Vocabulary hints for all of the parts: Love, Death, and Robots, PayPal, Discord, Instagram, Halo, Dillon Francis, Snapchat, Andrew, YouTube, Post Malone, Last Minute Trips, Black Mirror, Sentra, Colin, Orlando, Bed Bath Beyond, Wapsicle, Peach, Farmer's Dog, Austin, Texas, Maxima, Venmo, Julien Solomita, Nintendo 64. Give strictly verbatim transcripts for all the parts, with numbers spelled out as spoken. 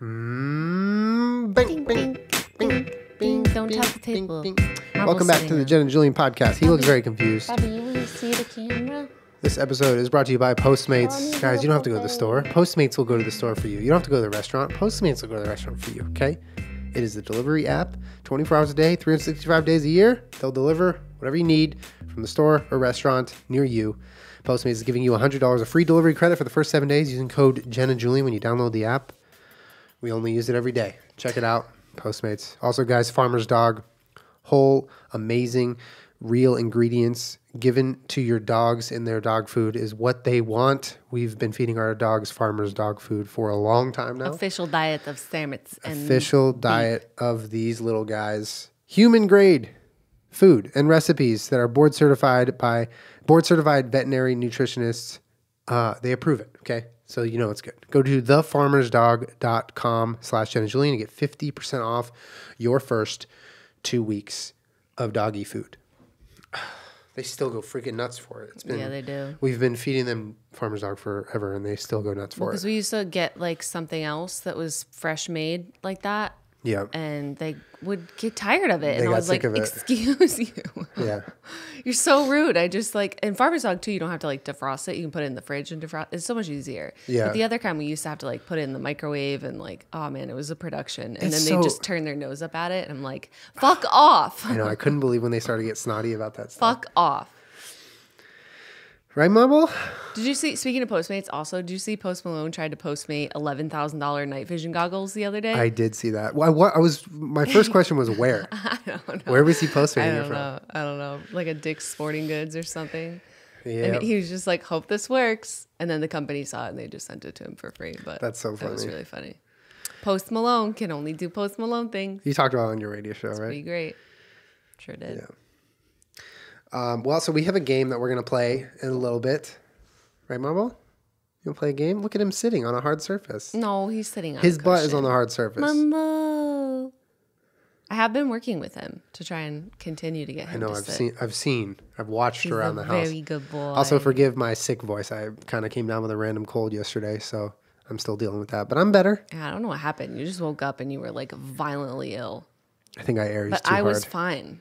Mm, bing, bing, bing, bing, don't touch the table. Bing, bing. Welcome back to the Jenna and Julien podcast. He Bobby, looks very confused. Bobby, you want to see the camera? This episode is brought to you by Postmates. Guys, you don't have to go to the store. Postmates will go to the store for you. You don't have to go to the restaurant. Postmates will go to the restaurant for you, okay? It is the delivery app, twenty-four hours a day, three hundred sixty-five days a year. They'll deliver whatever you need from the store or restaurant near you. Postmates is giving you one hundred dollars of free delivery credit for the first seven days using code JennaJulien when you download the app. We only use it every day. Check it out, Postmates. Also, guys, Farmer's Dog, whole, amazing, real ingredients given to your dogs in their dog food is what they want. We've been feeding our dogs Farmer's Dog food for a long time now. Official diet of stamets. And Official beef. diet of these little guys. Human grade food and recipes that are board certified by board certified veterinary nutritionists. Uh, they approve it, okay? So you know it's good. Go to thefarmersdog.com slash Jenna Julien to get fifty percent off your first two weeks of doggy food. They still go freaking nuts for it. It's been, yeah, they do. We've been feeding them Farmer's Dog forever, and they still go nuts for it. Because we used to get like something else that was fresh made like that. Yeah. And they would get tired of it. They and I was like, excuse you. Yeah. You're so rude. I just like, and Farmer's Dog too, you don't have to like defrost it. You can put it in the fridge and defrost. It's so much easier. Yeah. But the other kind, we used to have to like put it in the microwave and like, oh man, it was a production. And it's then so... they just turn their nose up at it. And I'm like, fuck off. I know. I couldn't believe when they started to get snotty about that stuff. Fuck off. Right, Marble? Did you see, speaking of Postmates also, did you see Post Malone tried to Postmate eleven thousand dollar night vision goggles the other day? I did see that. Well, I, what, I was, my first question was where? I don't know. Where was he Postmating it from? Know. I don't know. Like a Dick's Sporting Goods or something. Yeah. And he was just like, hope this works. And then the company saw it and they just sent it to him for free. But that's so funny. That was really funny. Post Malone can only do Post Malone things. You talked about it on your radio show, it's right? It's pretty great. Sure did. Yeah. Um, well, so we have a game that we're going to play in a little bit. Right, Marble? You want to play a game? Look at him sitting on a hard surface. No, he's sitting on His a butt is on the hard surface. Mumbo. I have been working with him to try and continue to get him I know, to I've sit. seen, I've seen, I've watched he's around the house. Very good boy. Also, forgive my sick voice. I kind of came down with a random cold yesterday, so I'm still dealing with that, but I'm better. Yeah, I don't know what happened. You just woke up and you were like violently ill. I think I Aries but too I hard. But I was fine.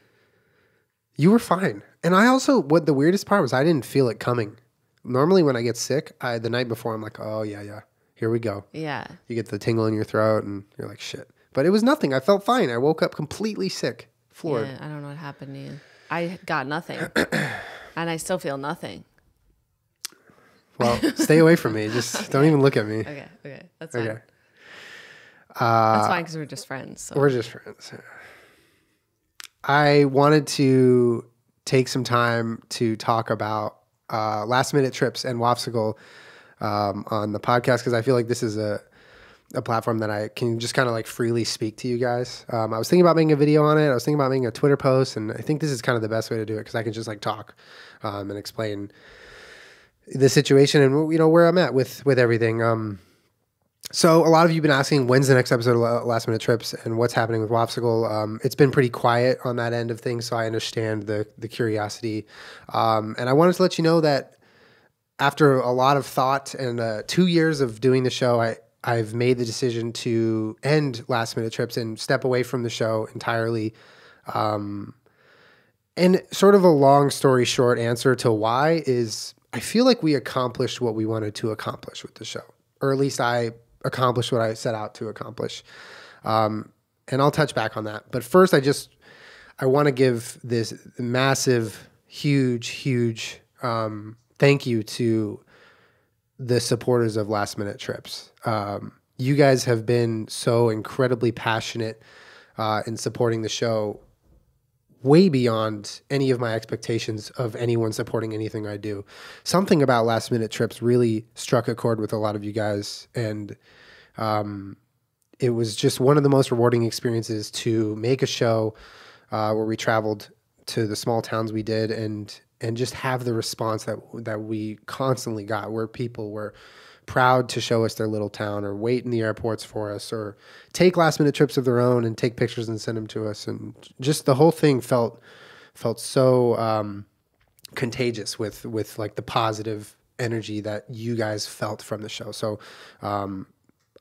You were fine. And I also, what the weirdest part was, I didn't feel it coming. Normally when I get sick, I, the night before, I'm like, oh, yeah, yeah, here we go. Yeah. You get the tingle in your throat and you're like, shit. But it was nothing. I felt fine. I woke up completely sick, floored. Yeah, I don't know what happened to you. I got nothing. And I still feel nothing. Well, stay away from me. Just okay. Don't even look at me. Okay, okay. That's fine. Okay. Uh, That's fine because we're just friends. So. We're just friends, yeah. I wanted to take some time to talk about uh, Last Minute Trips and Wapsicle um, on the podcast because I feel like this is a, a platform that I can just kind of like freely speak to you guys. Um, I was thinking about making a video on it. I was thinking about making a Twitter post, and I think this is kind of the best way to do it because I can just like talk um, and explain the situation and you know where I'm at with with everything. Um, So a lot of you have been asking, when's the next episode of Last Minute Trips and what's happening with Wapsicle? Um, it's been pretty quiet on that end of things, so I understand the, the curiosity. Um, and I wanted to let you know that after a lot of thought and uh, two years of doing the show, I, I've made the decision to end Last Minute Trips and step away from the show entirely. Um, and sort of a long story short answer to why is I feel like we accomplished what we wanted to accomplish with the show, or at least I accomplish what I set out to accomplish. Um, and I'll touch back on that. But first, I just, I want to give this massive, huge, huge um, thank you to the supporters of Last Minute Trips. Um, you guys have been so incredibly passionate uh, in supporting the show, way beyond any of my expectations of anyone supporting anything I do. Something about Last Minute Trips really struck a chord with a lot of you guys. And um, it was just one of the most rewarding experiences to make a show uh, where we traveled to the small towns we did and and just have the response that, that we constantly got, where people were proud to show us their little town or wait in the airports for us or take last minute trips of their own and take pictures and send them to us. And just the whole thing felt, felt so, um, contagious with, with like the positive energy that you guys felt from the show. So, um,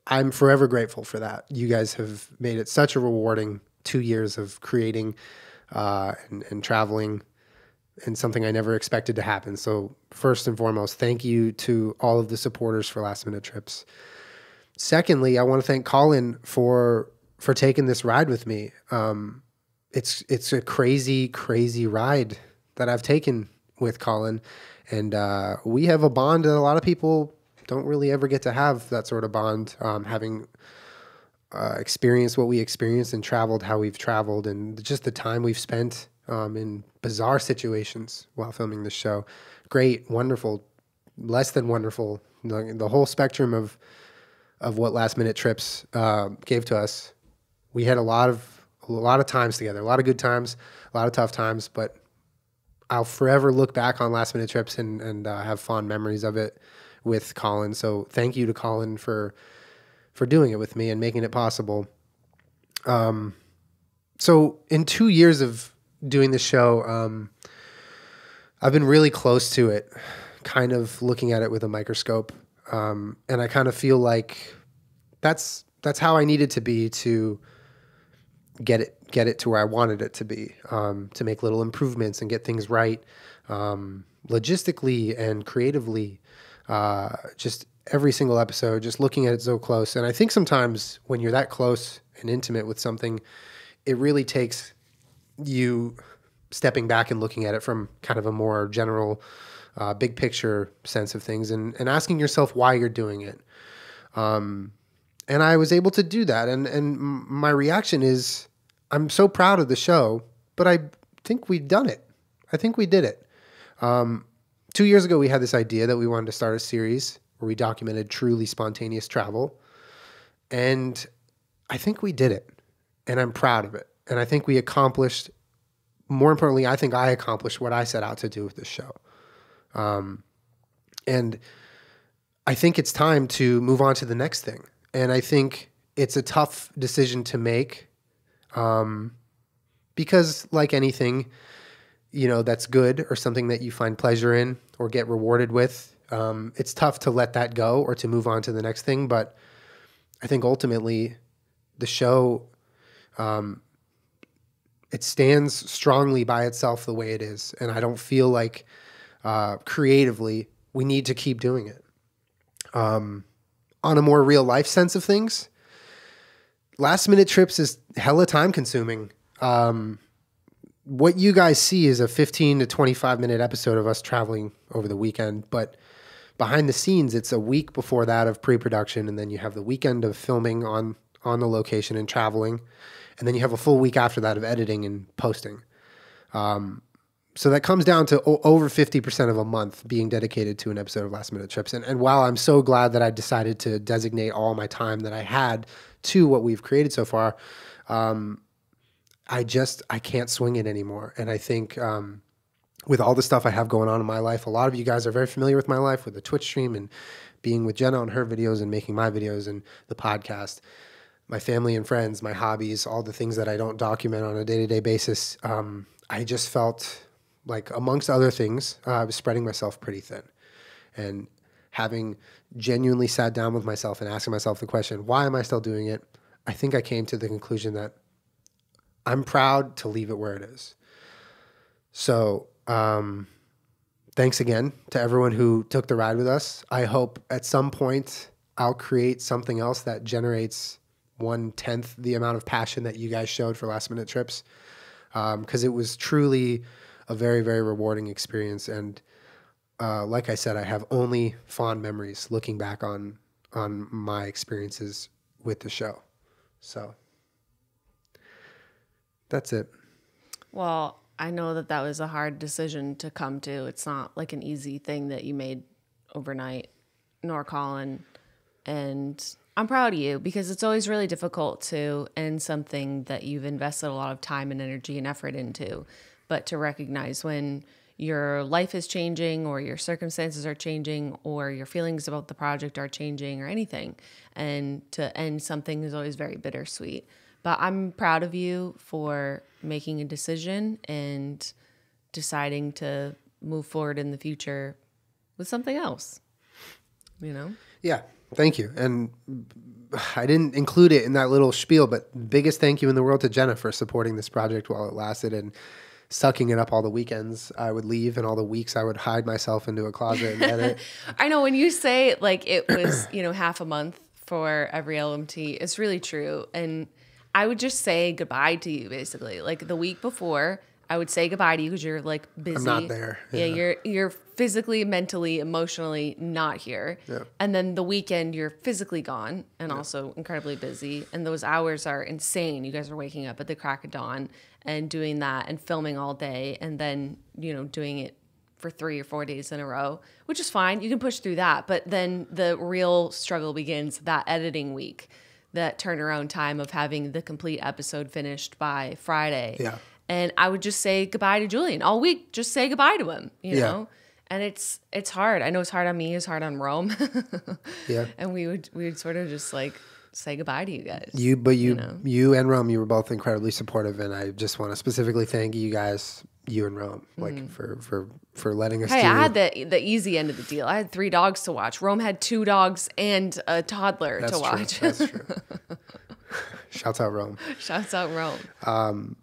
I'm forever grateful for that. You guys have made it such a rewarding two years of creating uh, and, and traveling, and something I never expected to happen. So first and foremost, thank you to all of the supporters for Last Minute Trips. Secondly, I want to thank Colin for for taking this ride with me. Um, it's it's a crazy, crazy ride that I've taken with Colin, and uh, we have a bond that a lot of people don't really ever get to have, that sort of bond, um, having uh, experienced what we experienced and traveled how we've traveled, and just the time we've spent um, in bizarre situations while filming this show. Great, wonderful, less than wonderful, the, the whole spectrum of of what Last Minute Trips uh, gave to us. We had a lot of a lot of times together, a lot of good times, a lot of tough times, but I'll forever look back on Last Minute Trips and, and uh, have fond memories of it with Colin. So thank you to Colin for for doing it with me and making it possible. Um, so in two years of doing the show, um, I've been really close to it, kind of looking at it with a microscope. Um, and I kind of feel like that's that's how I needed to be to get it get it to where I wanted it to be, um, to make little improvements and get things right, um, logistically and creatively. Uh, just every single episode, just looking at it so close. And I think sometimes when you're that close and intimate with something, it really takes you stepping back and looking at it from kind of a more general, uh, big picture sense of things, and, and asking yourself why you're doing it. Um, and I was able to do that. And, and my reaction is, I'm so proud of the show, but I think we've done it. I think we did it. Um, two years ago, we had this idea that we wanted to start a series where we documented truly spontaneous travel. And I think we did it, and I'm proud of it. And I think we accomplished, more importantly, I think I accomplished what I set out to do with this show. Um, and I think it's time to move on to the next thing. And I think it's a tough decision to make, um, because like anything, you know, that's good or something that you find pleasure in or get rewarded with, um, it's tough to let that go or to move on to the next thing. But I think ultimately the show, um, it stands strongly by itself the way it is. And I don't feel like uh, creatively we need to keep doing it. Um, on a more real life sense of things, Last Minute Trips is hella time consuming. Um, what you guys see is a fifteen to twenty-five minute episode of us traveling over the weekend. But behind the scenes, it's a week before that of pre-production. And then you have the weekend of filming on, on the location and traveling. And then you have a full week after that of editing and posting. Um, so that comes down to o over fifty percent of a month being dedicated to an episode of Last Minute Trips. And, and while I'm so glad that I decided to designate all my time that I had to what we've created so far, um, I just, I can't swing it anymore. And I think um, with all the stuff I have going on in my life, a lot of you guys are very familiar with my life, with the Twitch stream and being with Jenna on her videos and making my videos and the podcast, my family and friends, my hobbies, all the things that I don't document on a day-to-day basis. Um, I just felt like, amongst other things, uh, I was spreading myself pretty thin. And having genuinely sat down with myself and asking myself the question, why am I still doing it? I think I came to the conclusion that I'm proud to leave it where it is. So um, thanks again to everyone who took the ride with us. I hope at some point I'll create something else that generates one-tenth the amount of passion that you guys showed for Last Minute Trips, because um, it was truly a very, very rewarding experience. And uh, like I said, I have only fond memories looking back on, on my experiences with the show. So that's it. Well, I know that that was a hard decision to come to. It's not like an easy thing that you made overnight, nor Colin. And I'm proud of you, because it's always really difficult to end something that you've invested a lot of time and energy and effort into. But to recognize when your life is changing or your circumstances are changing or your feelings about the project are changing or anything, and to end something is always very bittersweet. But I'm proud of you for making a decision and deciding to move forward in the future with something else, you know? Yeah. Thank you. And I didn't include it in that little spiel, but biggest thank you in the world to Jenna for supporting this project while it lasted and sucking it up all the weekends I would leave and all the weeks I would hide myself into a closet and edit. I know when you say like it was, you know, half a month for every L M T, it's really true. And I would just say goodbye to you basically. Like the week before, I would say goodbye to you because you're like busy. I'm not there. Yeah, yeah, you're you're physically, mentally, emotionally not here. Yeah. And then the weekend you're physically gone and yeah. also incredibly busy. And those hours are insane. You guys are waking up at the crack of dawn and doing that and filming all day and then, you know, doing it for three or four days in a row, which is fine. You can push through that. But then the real struggle begins that editing week, that turnaround time of having the complete episode finished by Friday. Yeah. And I would just say goodbye to Julien all week. Just say goodbye to him, you yeah. know? And it's it's hard. I know it's hard on me. It's hard on Rome. yeah. And we would we would sort of just like say goodbye to you guys. You, but you, you, know? you and Rome, you were both incredibly supportive. And I just want to specifically thank you guys, you and Rome, like mm-hmm. for for for letting us. Hey, do I had the the easy end of the deal. I had three dogs to watch. Rome had two dogs and a toddler That's to true. watch. That's true. Shouts out Rome. Shouts out Rome. Um.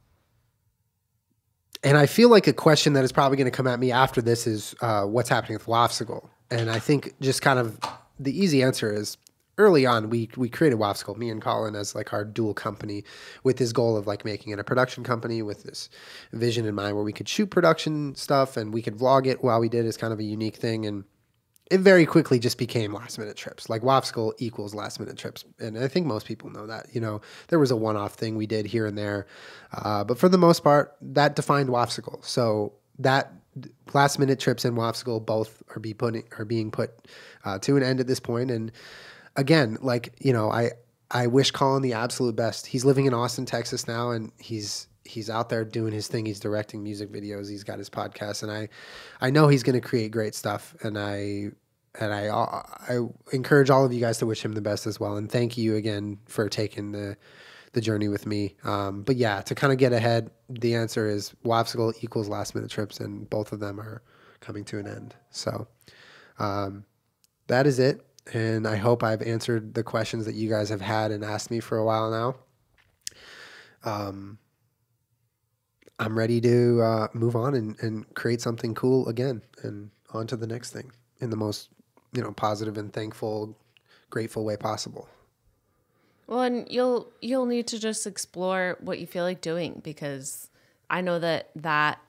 And I feel like a question that is probably going to come at me after this is uh, what's happening with Wapsicle. And I think just kind of the easy answer is early on we we created Wapsicle, me and Colin, as like our dual company with this goal of like making it a production company with this vision in mind where we could shoot production stuff and we could vlog it while we did is kind of a unique thing. And it very quickly just became Last Minute Trips. Like Wapsicle equals Last Minute Trips. And I think most people know that, you know, there was a one-off thing we did here and there. Uh, but for the most part, that defined Wapsicle. So that Last Minute Trips and Wapsicle both are, be putting, are being put uh, to an end at this point. And again, like, you know, I, I wish Colin the absolute best. He's living in Austin, Texas now, and he's... he's out there doing his thing. He's directing music videos. He's got his podcast. And I, I know he's going to create great stuff. And I, and I, I encourage all of you guys to wish him the best as well. And thank you again for taking the, the journey with me. Um, but yeah, to kind of get ahead, the answer is Wapsicle equals Last Minute Trips. And both of them are coming to an end. So, um, that is it. And I hope I've answered the questions that you guys have had and asked me for a while now. Um, I'm ready to uh, move on and, and create something cool again and on to the next thing in the most, you know, positive and thankful, grateful way possible. Well, and you'll, you'll need to just explore what you feel like doing, because I know that that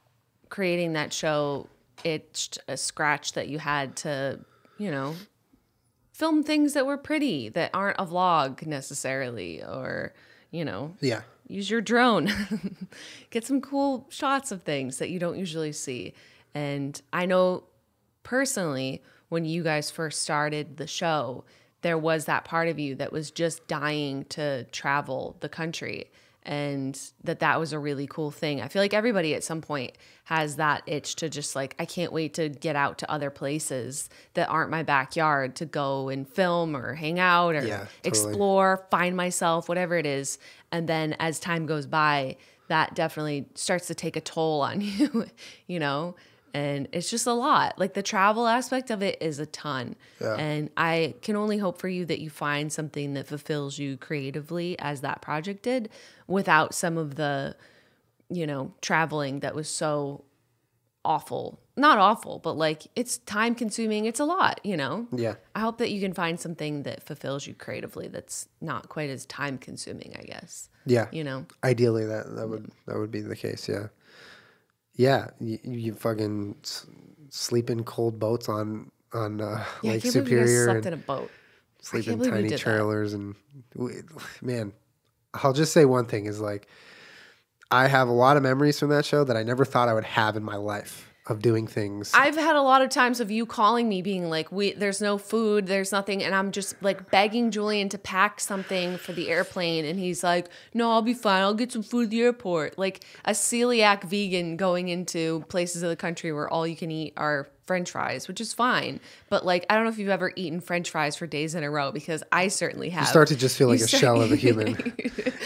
creating that show itched a scratch that you had to, you know, film things that were pretty, that aren't a vlog necessarily, or, you know. Yeah. Use your drone, get some cool shots of things that you don't usually see. And I know personally, when you guys first started the show, there was that part of you that was just dying to travel the country, and that that was a really cool thing. I feel like everybody at some point has that itch to just like, I can't wait to get out to other places that aren't my backyard to go and film or hang out or yeah, totally. explore, find myself, whatever it is. And then as time goes by, that definitely starts to take a toll on you, you know? And it's just a lot. Like the travel aspect of it is a ton. Yeah. And I can only hope for you that you find something that fulfills you creatively as that project did, without some of the, you know, traveling that was so awful. Not awful, but like it's time consuming. It's a lot, you know? Yeah. I hope that you can find something that fulfills you creatively that's not quite as time consuming, I guess. Yeah. You know? Ideally that, that would, that would be the case. Yeah. Yeah. You, you fucking sleep in cold boats on, on uh, yeah, Lake Superior. You guys slept in a boat. Sleep in tiny trailers. That. And we, man, I'll just say one thing is like, I have a lot of memories from that show that I never thought I would have in my life of doing things. I've had a lot of times of you calling me being like, "We there's no food, there's nothing," and I'm just like begging Julien to pack something for the airplane, and he's like, "No, I'll be fine. I'll get some food at the airport." Like a celiac vegan going into places of the country where all you can eat are French fries, which is fine. But like, I don't know if you've ever eaten French fries for days in a row, because I certainly have. You start to just feel like you a start, shell of a human.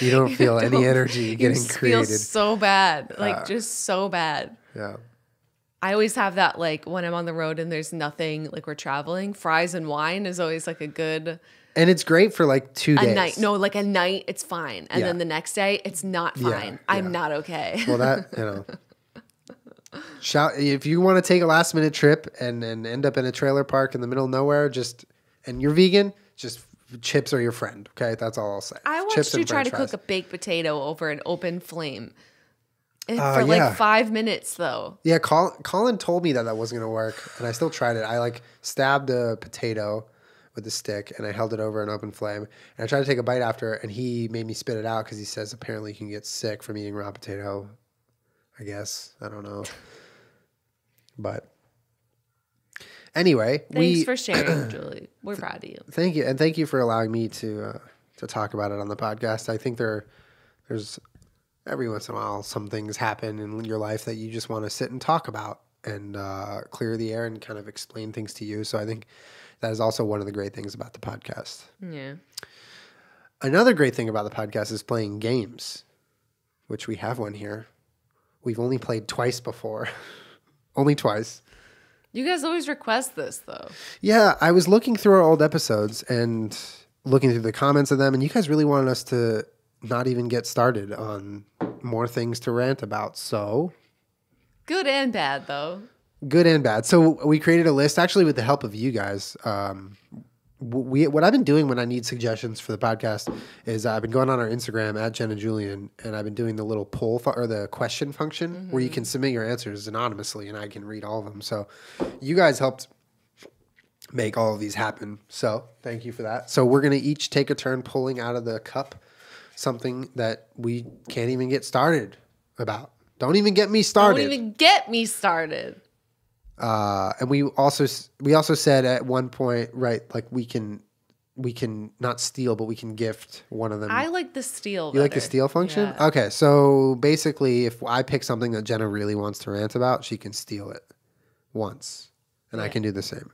You don't feel you don't, any energy getting you created. It feels so bad, like uh, just so bad. Yeah. I always have that, like, when I'm on the road and there's nothing, like, we're traveling, fries and wine is always, like, a good... And it's great for, like, two days. A night. No, like, a night, it's fine. And yeah. then the next day, it's not fine. Yeah, yeah. I'm not okay. Well, that, you know... shout, if you want to take a last-minute trip and, and end up in a trailer park in the middle of nowhere, just... And you're vegan, just... Chips are your friend, okay? That's all I'll say. I watched Chips you try to fries. cook a baked potato over an open flame and uh, for like yeah. five minutes, though. Yeah, Colin, Colin told me that that wasn't going to work, and I still tried it. I like stabbed a potato with a stick, and I held it over an open flame, and I tried to take a bite after, and he made me spit it out because he says apparently you can get sick from eating raw potato, I guess. I don't know. But... Anyway, thanks we, for sharing, Julie. We're th- proud of you. Thank you, and thank you for allowing me to uh, to talk about it on the podcast. I think there, there's every once in a while some things happen in your life that you just want to sit and talk about and uh, clear the air and kind of explain things to you. So I think that is also one of the great things about the podcast. Yeah. Another great thing about the podcast is playing games, which we have one here. We've only played twice before, only twice. You guys always request this, though. Yeah, I was looking through our old episodes and looking through the comments of them, and you guys really wanted us to not even get started on more things to rant about, so... Good and bad, though. Good and bad. So we created a list, actually, with the help of you guys. Um, we What I've been doing when I need suggestions for the podcast is I've been going on our Instagram, at Jen and Julien, and I've been doing the little poll fu- or the question function mm-hmm. where you can submit your answers anonymously, and I can read all of them. So you guys helped make all of these happen. So thank you for that. So we're going to each take a turn pulling out of the cup something that we can't even get started about. Don't even get me started. Don't even get me started. Uh, and we also we also said at one point, right, like we can we can not steal, but we can gift one of them. I like the steal. You better. Like the steal function? Yeah. Okay, so basically, if I pick something that Jenna really wants to rant about, she can steal it once, and yeah. I can do the same.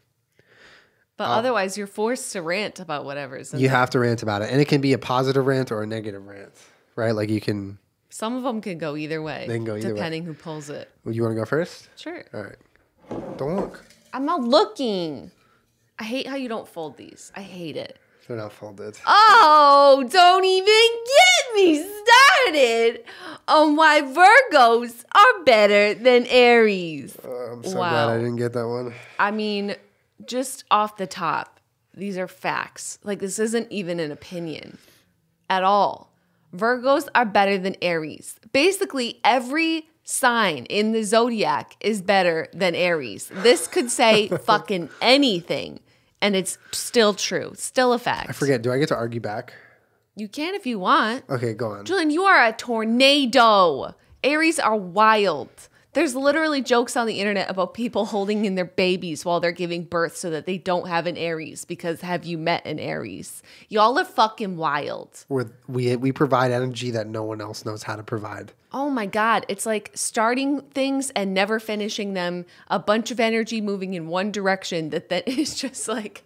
But uh, otherwise, you're forced to rant about whatever's in You there. Have to rant about it, and it can be a positive rant or a negative rant, right? Like you can. Some of them can go either way. They can go either way, depending who pulls it. You want to go first? Sure. All right. Don't look. I'm not looking. I hate how you don't fold these. I hate it. They're not folded. Oh, don't even get me started on why Virgos are better than Aries. Oh, I'm so wow. glad I didn't get that one. I mean, just off the top, these are facts. Like, this isn't even an opinion at all. Virgos are better than Aries. Basically, every sign in the zodiac is better than Aries. This could say fucking anything, and it's still true. It's still a fact. I forget. Do I get to argue back? You can if you want. Okay, go on. Julien, you are a tornado. Aries are wild. There's literally jokes on the internet about people holding in their babies while they're giving birth so that they don't have an Aries because have you met an Aries? Y'all are fucking wild. We're, we we provide energy that no one else knows how to provide. Oh my God. It's like starting things and never finishing them. A bunch of energy moving in one direction that that is just like...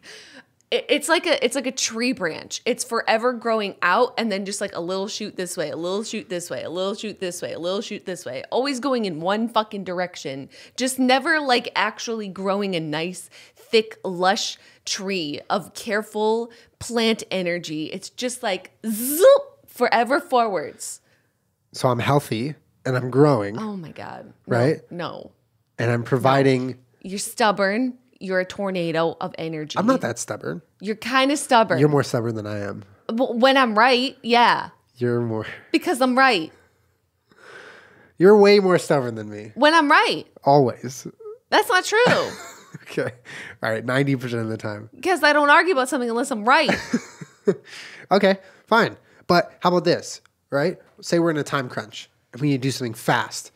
It's like a it's like a tree branch. It's forever growing out and then just like a little shoot this way, a little shoot this way, a little shoot this way, a little shoot this way. Always going in one fucking direction. Just never like actually growing a nice, thick, lush tree of careful plant energy. It's just like zoop, forever forwards. So I'm healthy and I'm growing. Oh my God. Right? No. no. And I'm providing. No. You're stubborn. You're a tornado of energy. I'm not that stubborn. You're kind of stubborn. You're more stubborn than I am. When I'm right, yeah. You're more. Because I'm right. You're way more stubborn than me. When I'm right. Always. That's not true. Okay. All right. ninety percent of the time. Because I don't argue about something unless I'm right. Okay. Fine. But how about this, right? Say we're in a time crunch and we need to do something fast.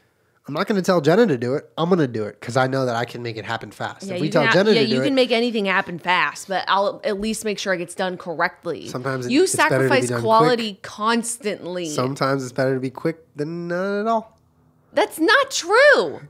I'm not going to tell Jenna to do it. I'm going to do it because I know that I can make it happen fast. Yeah, if we tell not, Jenna yeah, to do it. Yeah, you can make anything happen fast, but I'll at least make sure it gets done correctly. Sometimes it, you it's sacrifice better to be quality quick. Constantly. Sometimes it's better to be quick than none at all. That's not true.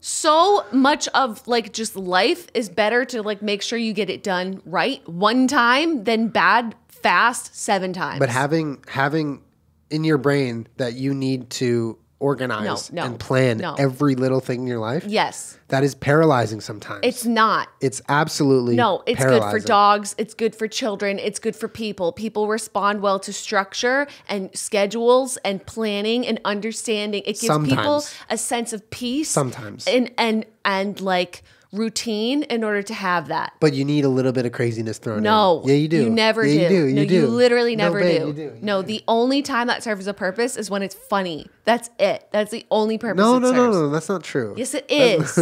So much of like just life is better to like make sure you get it done right one time than bad fast seven times. But having having in your brain that you need to organize no, no, and plan no. every little thing in your life? Yes. That is paralyzing sometimes. It's not. It's absolutely No, it's paralyzing. Good for dogs. It's good for children. It's good for people. People respond well to structure and schedules and planning and understanding. It gives sometimes. people a sense of peace. Sometimes. And, and, and like... routine in order to have that. But you need a little bit of craziness thrown no, in. No. Yeah, you do. You never yeah, do. You do. You no, do. You literally never no, babe, do. You do. You no, do. The only time that serves a purpose is when it's funny. That's it. That's the only purpose no, it no, serves. No, no, no. That's not true. Yes, it is.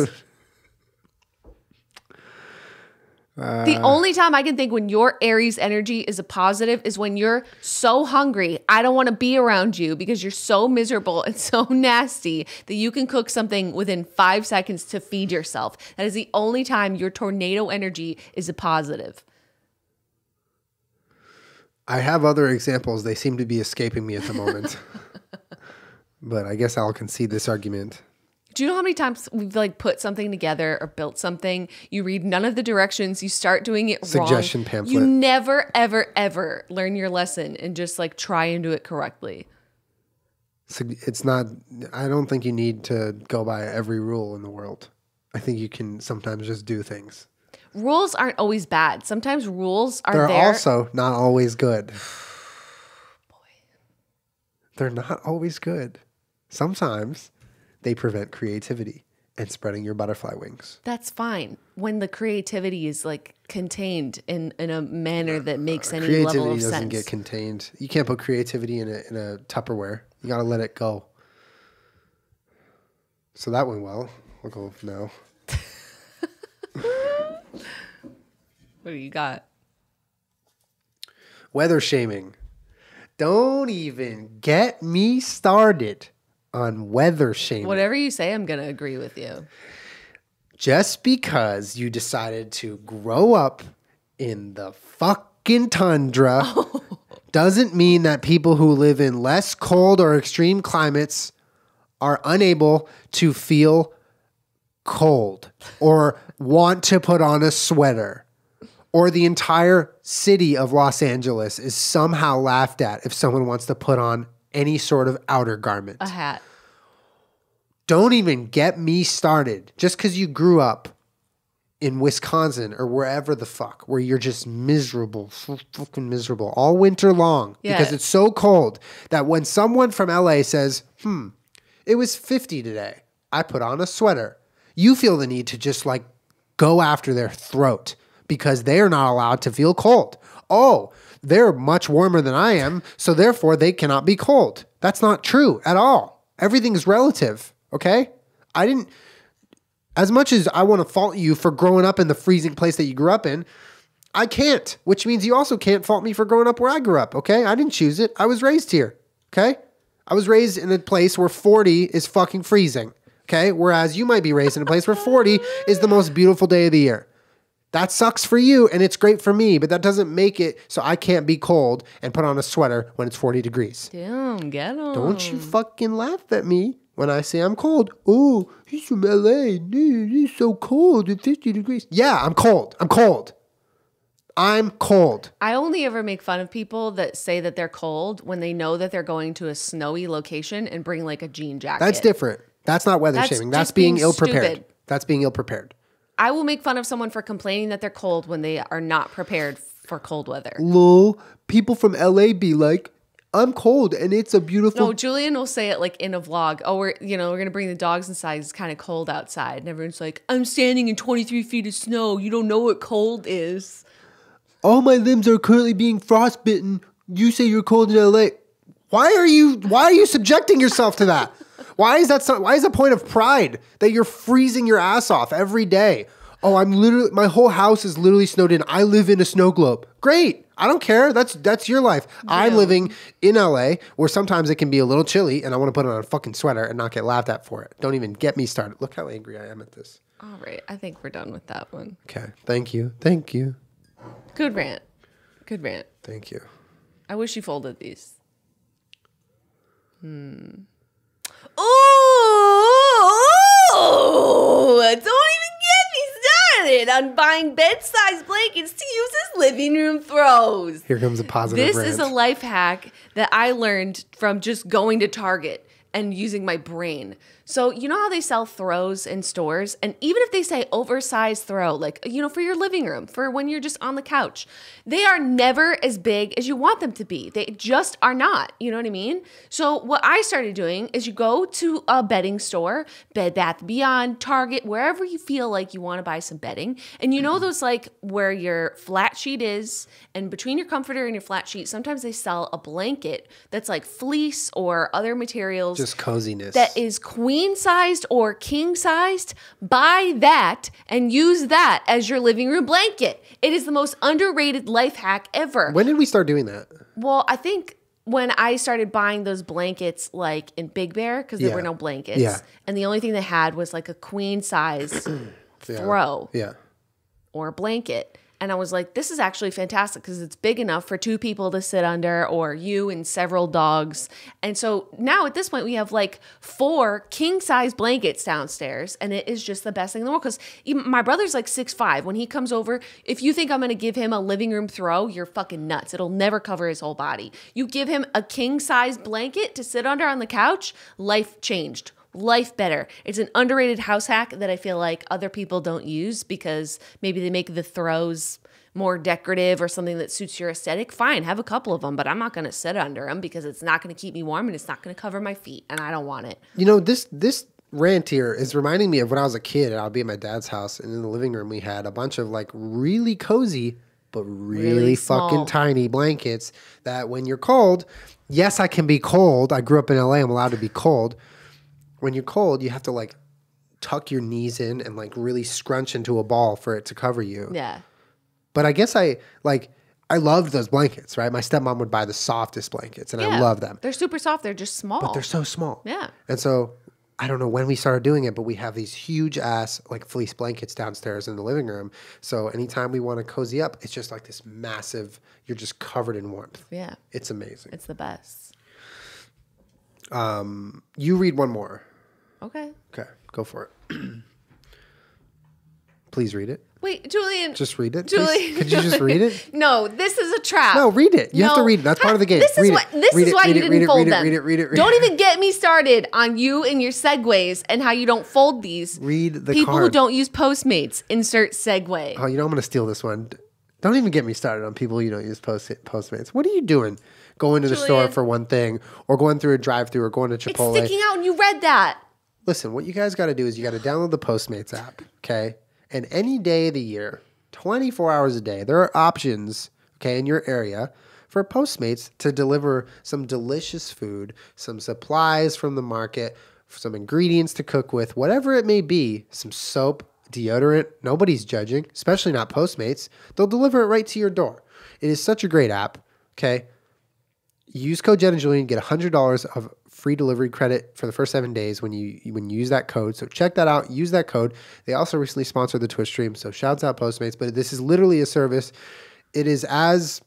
uh, the only time I can think when your Aries energy is a positive is when you're so hungry. I don't want to be around you because you're so miserable and so nasty that you can cook something within five seconds to feed yourself. That is the only time your tornado energy is a positive. I have other examples. They seem to be escaping me at the moment. But I guess I'll concede this argument. Do you know how many times we've like put something together or built something? You read none of the directions. You start doing it wrong. Suggestion pamphlet. You never, ever, ever learn your lesson and just like try and do it correctly. It's not, I don't think you need to go by every rule in the world. I think you can sometimes just do things. Rules aren't always bad. Sometimes rules are there. They're also not always good. Boy. They're not always good. Sometimes. They prevent creativity and spreading your butterfly wings. That's fine. When the creativity is like contained in, in a manner that makes any level of sense. Creativity doesn't get contained. You can't put creativity in a, in a Tupperware. You got to let it go. So that went well. We'll go now. What do you got? Weather shaming. Don't even get me started on weather shaming. Whatever you say, I'm going to agree with you. Just because you decided to grow up in the fucking tundra oh. doesn't mean that people who live in less cold or extreme climates are unable to feel cold or want to put on a sweater, or the entire city of Los Angeles is somehow laughed at if someone wants to put on any sort of outer garment. A hat. Don't even get me started. Just because you grew up in Wisconsin or wherever the fuck, where you're just miserable, fucking miserable all winter long yeah. because it's so cold that when someone from L A says, hmm, it was fifty today, I put on a sweater, you feel the need to just like go after their throat because they are not allowed to feel cold. Oh, they're much warmer than I am, so therefore they cannot be cold. That's not true at all. Everything's relative, okay? I didn't, as much as I want to fault you for growing up in the freezing place that you grew up in, I can't, which means you also can't fault me for growing up where I grew up, okay? I didn't choose it. I was raised here, okay? I was raised in a place where forty is fucking freezing, okay? Whereas you might be raised in a place where forty is the most beautiful day of the year. That sucks for you, and it's great for me, but that doesn't make it so I can't be cold and put on a sweater when it's forty degrees. Damn, get on. Don't you fucking laugh at me when I say I'm cold. Oh, he's from L A. He's so cold at fifty degrees. Yeah, I'm cold. I'm cold. I'm cold. I only ever make fun of people that say that they're cold when they know that they're going to a snowy location and bring like a jean jacket. That's different. That's not weather shaming. That's being ill-prepared. That's being ill-prepared. I will make fun of someone for complaining that they're cold when they are not prepared for cold weather. Lol, people from L A be like, I'm cold and it's a beautiful... No, Julien will say it like in a vlog. Oh, we're, you know, we're going to bring the dogs inside. It's kind of cold outside. And everyone's like, I'm standing in twenty-three feet of snow. You don't know what cold is. All my limbs are currently being frostbitten. You say you're cold in L A. Why are you, why are you subjecting yourself to that? Why is that? So, why is the point of pride that you're freezing your ass off every day? Oh, I'm literally, my whole house is literally snowed in. I live in a snow globe. Great. I don't care. That's that's your life. Yeah. I'm living in L A where sometimes it can be a little chilly and I want to put on a fucking sweater and not get laughed at for it. Don't even get me started. Look how angry I am at this. All right. I think we're done with that one. Okay. Thank you. Thank you. Good rant. Good rant. Thank you. I wish you folded these. Hmm. Oh, don't even get me started on buying bed-sized blankets to use as living room throws. Here comes a positive This rant. Is a life hack that I learned from just going to Target. and using my brain. So you know how they sell throws in stores? And even if they say oversized throw, like, you know, for your living room, for when you're just on the couch, they are never as big as you want them to be. They just are not, you know what I mean? So what I started doing is you go to a bedding store, Bed Bath Beyond, Target, wherever you feel like you want to buy some bedding. And you know those like where your flat sheet is and between your comforter and your flat sheet, sometimes they sell a blanket that's like fleece or other materials. Just coziness. That is queen-sized or king-sized. Buy that and use that as your living room blanket. It is the most underrated life hack ever. When did we start doing that? Well, I think when I started buying those blankets like in Big Bear because there yeah. were no blankets. Yeah. And the only thing they had was like a queen-sized throw yeah. Yeah. or a blanket. And I was like, this is actually fantastic because it's big enough for two people to sit under or you and several dogs. And so now at this point, we have like four king-size blankets downstairs. And it is just the best thing in the world because my brother's like six five. When he comes over, if you think I'm going to give him a living room throw, you're fucking nuts. It'll never cover his whole body. You give him a king-size blanket to sit under on the couch, life changed. Life better. It's an underrated house hack that I feel like other people don't use because maybe they make the throws more decorative or something that suits your aesthetic. Fine, have a couple of them, but I'm not going to sit under them because it's not going to keep me warm and it's not going to cover my feet, and I don't want it. You know, this this rant here is reminding me of when I was a kid and I'll be at my dad's house, and in the living room we had a bunch of like really cozy but really, really fucking tiny blankets that when you're cold, yes, I can be cold. I grew up in L A. I'm allowed to be cold. When you're cold, you have to like tuck your knees in and like really scrunch into a ball for it to cover you. Yeah. But I guess I like, I loved those blankets, right? My stepmom would buy the softest blankets and yeah, I love them. They're super soft. They're just small. But they're so small. Yeah. And so I don't know when we started doing it, but we have these huge ass like fleece blankets downstairs in the living room. So anytime we want to cozy up, it's just like this massive, you're just covered in warmth. Yeah. It's amazing. It's the best. Um, you read one more. Okay. Okay, go for it. Please read it. Wait, Julien. Just read it. Julien. Could you just read it? No, this is a trap. No, read it. You no. have to read it. That's part of the game. This read is what. This read is it, why you didn't it, fold them. Read it. Read it. Read Don't it. Don't even get me started on you and your segues and how you don't fold these. Read the people card. Who don't use Postmates. Insert segue. Oh, you know I'm going to steal this one. Don't even get me started on people who don't use Post Postmates. What are you doing? Going to Julien. The store for one thing, or going through a drive-thru, or going to Chipotle. It's sticking out, and you read that. Listen, what you guys got to do is you got to download the Postmates app, okay? And any day of the year, twenty-four hours a day, there are options, okay, in your area for Postmates to deliver some delicious food, some supplies from the market, some ingredients to cook with, whatever it may be, some soap, deodorant. Nobody's judging, especially not Postmates. They'll deliver it right to your door. It is such a great app, okay? Use code Jen and Julien, get one hundred dollars of free delivery credit for the first seven days when you when you use that code. So check that out. Use that code. They also recently sponsored the Twitch stream, so shouts out Postmates. But this is literally a service. It is as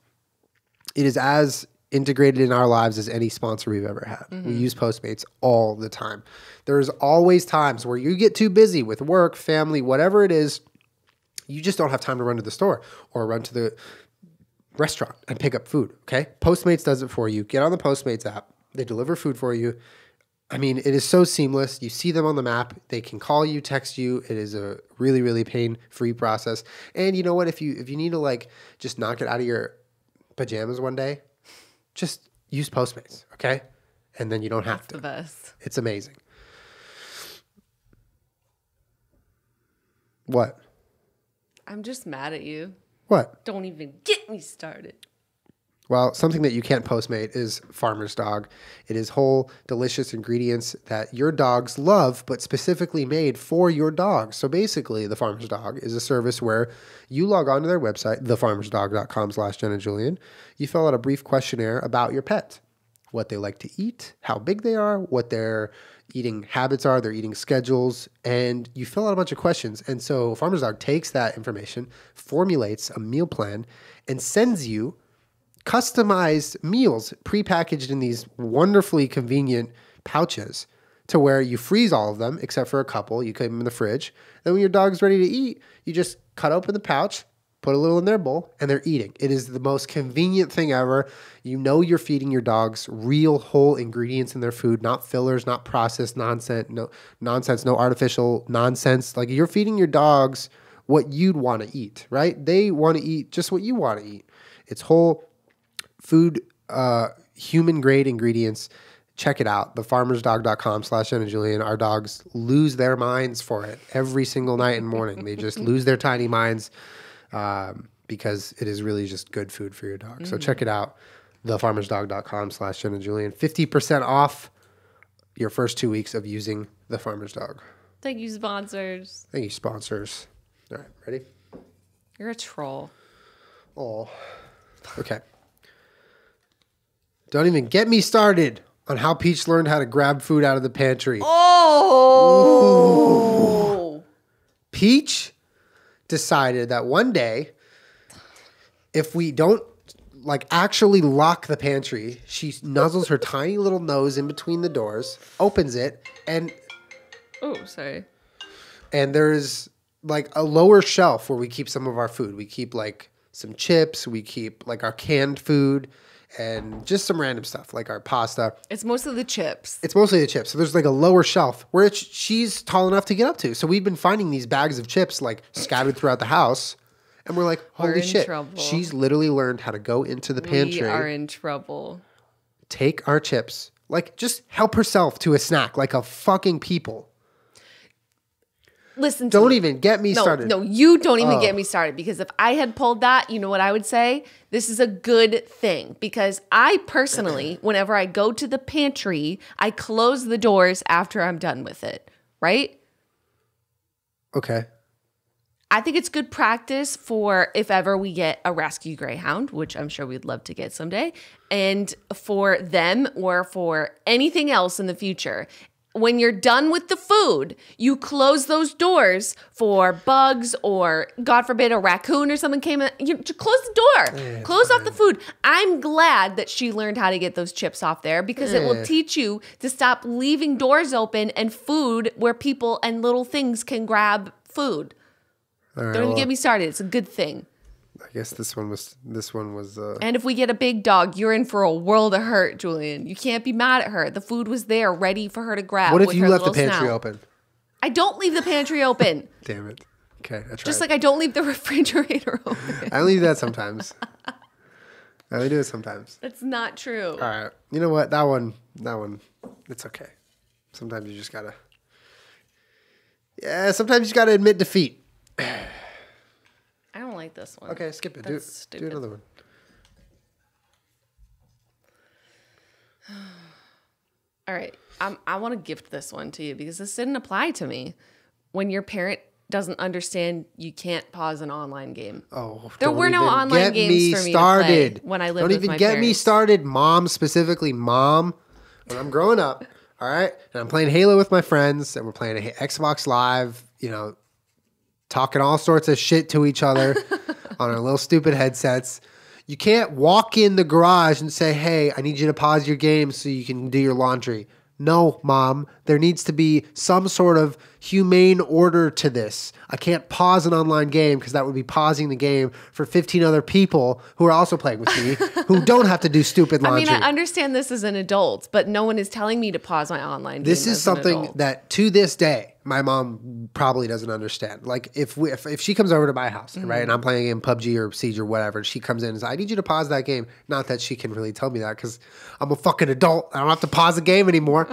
it is as integrated in our lives as any sponsor we've ever had. Mm-hmm. We use Postmates all the time. There's always times where you get too busy with work, family, whatever it is. You just don't have time to run to the store or run to the restaurant and pick up food, okay? Postmates does it for you. Get on the Postmates app. They deliver food for you. I mean, it is so seamless. You see them on the map. They can call you, text you. It is a really, really pain-free process. And you know what? If you if you need to like just knock it out of your pajamas one day, just use Postmates, okay? And then you don't have That's to. The best. It's amazing. What? I'm just mad at you. What? Don't even get me started. Well, something that you can't Postmate is Farmer's Dog. It is whole, delicious ingredients that your dogs love, but specifically made for your dog. So basically, the Farmer's Dog is a service where you log on to their website, the farmers dog dot com slash Jen and Julien. You fill out a brief questionnaire about your pet, what they like to eat, how big they are, what their eating habits are, their eating schedules, and you fill out a bunch of questions. And so Farmer's Dog takes that information, formulates a meal plan, and sends you customized meals prepackaged in these wonderfully convenient pouches to where you freeze all of them except for a couple. You keep them in the fridge. Then when your dog's ready to eat, you just cut open the pouch, put a little in their bowl, and they're eating. It is the most convenient thing ever. You know you're feeding your dogs real whole ingredients in their food, not fillers, not processed nonsense, no nonsense, no artificial nonsense. Like, you're feeding your dogs what you'd want to eat, right? They want to eat just what you want to eat. It's whole food, uh, human-grade ingredients. Check it out, the farmers dog dot com slash Jenna Julien. Our dogs lose their minds for it every single night and morning. They just lose their tiny minds um, because it is really just good food for your dog. Mm-hmm. So check it out, the farmers dog dot com slash Jenna Julien. fifty percent off your first two weeks of using the Farmer's Dog. Thank you, sponsors. Thank you, sponsors. All right, ready? You're a troll. Oh, okay. Don't even get me started on how Peach learned how to grab food out of the pantry. Oh! Ooh. Peach decided that one day, if we don't like actually lock the pantry, she nuzzles her tiny little nose in between the doors, opens it, and... Oh, sorry. And there's like a lower shelf where we keep some of our food. We keep like some chips. We keep like our canned food. And just some random stuff, like our pasta. It's mostly the chips. It's mostly the chips. So there's like a lower shelf where it's, she's tall enough to get up to. So we've been finding these bags of chips like scattered throughout the house. And we're like, holy we're shit. Trouble. She's literally learned how to go into the pantry. We are in trouble. Take our chips. Like, just help herself to a snack like a fucking people. Listen to Don't me. even get me no, started. No, you don't even oh. get me started, because if I had pulled that, you know what I would say? This is a good thing, because I personally, whenever I go to the pantry, I close the doors after I'm done with it, right? Okay. I think it's good practice for if ever we get a rescue greyhound, which I'm sure we'd love to get someday, and for them or for anything else in the future. When you're done with the food, you close those doors for bugs or, God forbid, a raccoon or something came in. You close the door. Yeah, close off the food. I'm glad that she learned how to get those chips off there, because yeah. it will teach you to stop leaving doors open and food where people and little things can grab food. All right, Don't even well, get me started. It's a good thing. I guess this one was... This one was uh... And if we get a big dog, you're in for a world of hurt, Julien. You can't be mad at her. The food was there ready for her to grab. What if you left the pantry open? I don't leave the pantry open. Damn it. Okay, I tried. Just like I don't leave the refrigerator open. I leave that sometimes. I only do it sometimes. That's not true. All right. You know what? That one, that one, it's okay. Sometimes you just gotta... Yeah, sometimes you gotta admit defeat. I don't like this one. Okay, skip it. That's do, stupid. do another one. All right. I'm, I want to gift this one to you, because this didn't apply to me. When your parent doesn't understand, you can't pause an online game. Oh, there were no online games for me to play when I lived with my parents. Don't even get me started, Mom, specifically Mom. When I'm growing up, all right, and I'm playing Halo with my friends, and we're playing Xbox Live, you know, talking all sorts of shit to each other on our little stupid headsets. You can't walk in the garage and say, hey, I need you to pause your game so you can do your laundry. No, Mom. There needs to be some sort of humane order to this. I can't pause an online game, because that would be pausing the game for fifteen other people who are also playing with me who don't have to do stupid laundry. I mean, I understand this as an adult, but no one is telling me to pause my online game. This is something that to this day, my mom probably doesn't understand. Like, if we, if, if she comes over to my house, mm-hmm. right, and I'm playing a game, P U B G or Siege or whatever, and she comes in and says, I need you to pause that game. Not that she can really tell me that, because I'm a fucking adult. I don't have to pause the game anymore.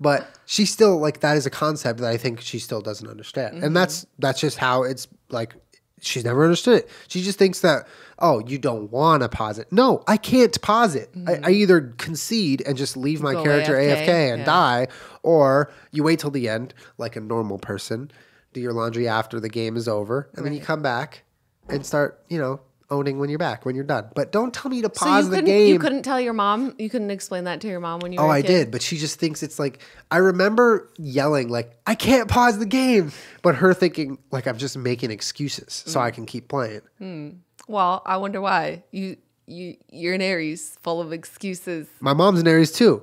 But she still, like, that is a concept that I think she still doesn't understand. Mm-hmm. And that's that's just how it's, like, she's never understood it. She just thinks that, oh, you don't want to pause it. No, I can't pause it. Mm-hmm. I, I either concede and just leave my Go character A F K, A F K and yeah. die, or you wait till the end like a normal person, do your laundry after the game is over, and right. then you come back and start, you know, owning when you're back, when you're done. But don't tell me to pause so the game. You couldn't tell your mom? You couldn't explain that to your mom when you were oh, a kid? Oh, I did, but she just thinks it's like, I remember yelling, like, I can't pause the game. But her thinking, like, I'm just making excuses mm. so I can keep playing. Mm. Well, I wonder why. You, you, you're an Aries full of excuses. My mom's an Aries too.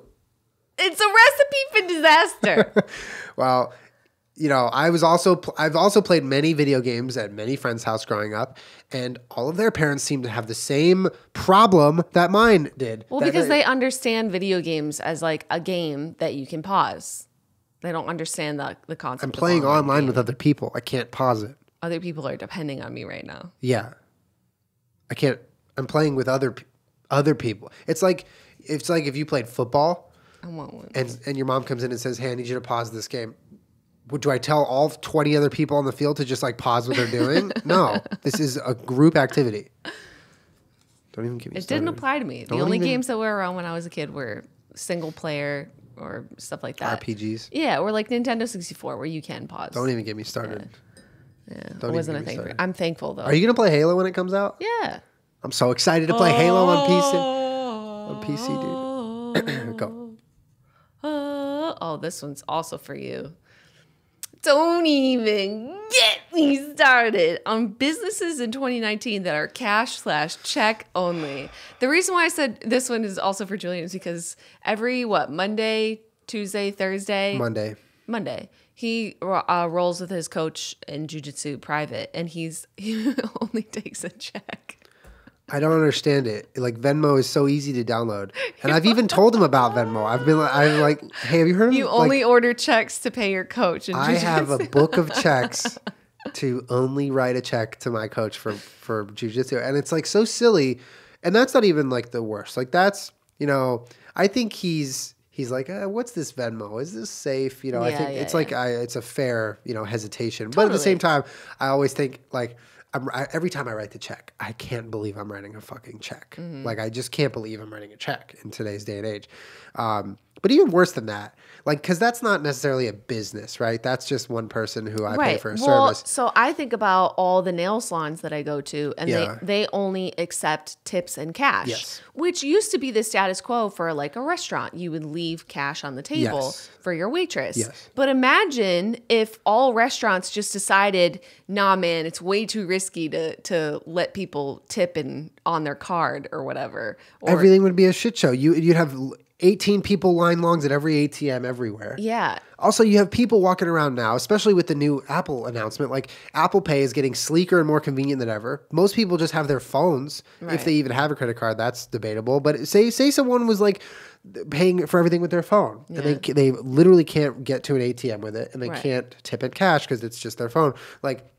It's a recipe for disaster. Well, you know, I was also I've also played many video games at many friends' house growing up, and all of their parents seem to have the same problem that mine did. Well, because they understand video games as like a game that you can pause. They don't understand the the concept. I'm playing online with other people. I can't pause it. Other people are depending on me right now. Yeah, I can't. I'm playing with other other people. It's like it's like if you played football. I want one. And and your mom comes in and says, "Hey, I need you to pause this game." Do I tell all twenty other people on the field to just like pause what they're doing? No, this is a group activity. Don't even give me. It started. Didn't apply to me. Don't the only even... games that were around when I was a kid were single player or stuff like that. R P Gs. Yeah, or like Nintendo sixty-four, where you can pause. Don't even get me started. Yeah, yeah. Don't it wasn't a thing. For I'm thankful though. Are you gonna play Halo when it comes out? Yeah. I'm so excited to play oh. Halo on P C. On P C, dude. Go. Uh, oh, this one's also for you. Don't even get me started on businesses in twenty nineteen that are cash slash check only. The reason why I said this one is also for Julien is because every, what, Monday, Tuesday, Thursday? Monday. Monday. He uh, rolls with his coach in jiu-jitsu private, and he's he only takes a check. I don't understand it. Like Venmo is so easy to download, and I've even told him about Venmo. I've been, like, I'm like, hey, have you heard of? You only like, order checks to pay your coach. And I jiu-jitsu. Have a book of checks to only write a check to my coach for for jiu-jitsu, and it's like so silly. And that's not even like the worst. Like that's you know, I think he's he's like, eh, what's this Venmo? Is this safe? You know, yeah, I think yeah, it's yeah. like I, it's a fair you know hesitation, totally. But at the same time, I always think like. I'm, I, every time I write the check, I can't believe I'm writing a fucking check. Mm-hmm. Like, I just can't believe I'm writing a check in today's day and age. Um, but even worse than that, like, because that's not necessarily a business, right? That's just one person who I right. pay for a well, service. So I think about all the nail salons that I go to, and yeah. they, they only accept tips and cash, yes. which used to be the status quo for like a restaurant. You would leave cash on the table yes. for your waitress. Yes. But imagine if all restaurants just decided, nah, man, it's way too risky. To, to let people tip in on their card or whatever. Or, everything would be a shit show. You, you'd have eighteen people line longs at every A T M everywhere. Yeah. Also, you have people walking around now, especially with the new Apple announcement. Like Apple Pay is getting sleeker and more convenient than ever. Most people just have their phones. Right. If they even have a credit card, that's debatable. But say say someone was like paying for everything with their phone. Yeah. And they, they literally can't get to an A T M with it. And they right. can't tip in cash because it's just their phone. Like,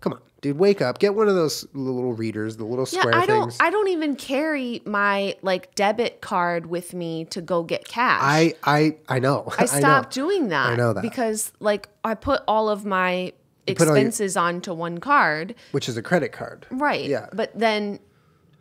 come on, dude, wake up. Get one of those little readers, the little yeah, square I don't, things. I don't even carry my like debit card with me to go get cash. I I, I know. I stopped I know. doing that. I know that. Because like I put all of my you expenses your, onto one card. Which is a credit card. Right. Yeah. But then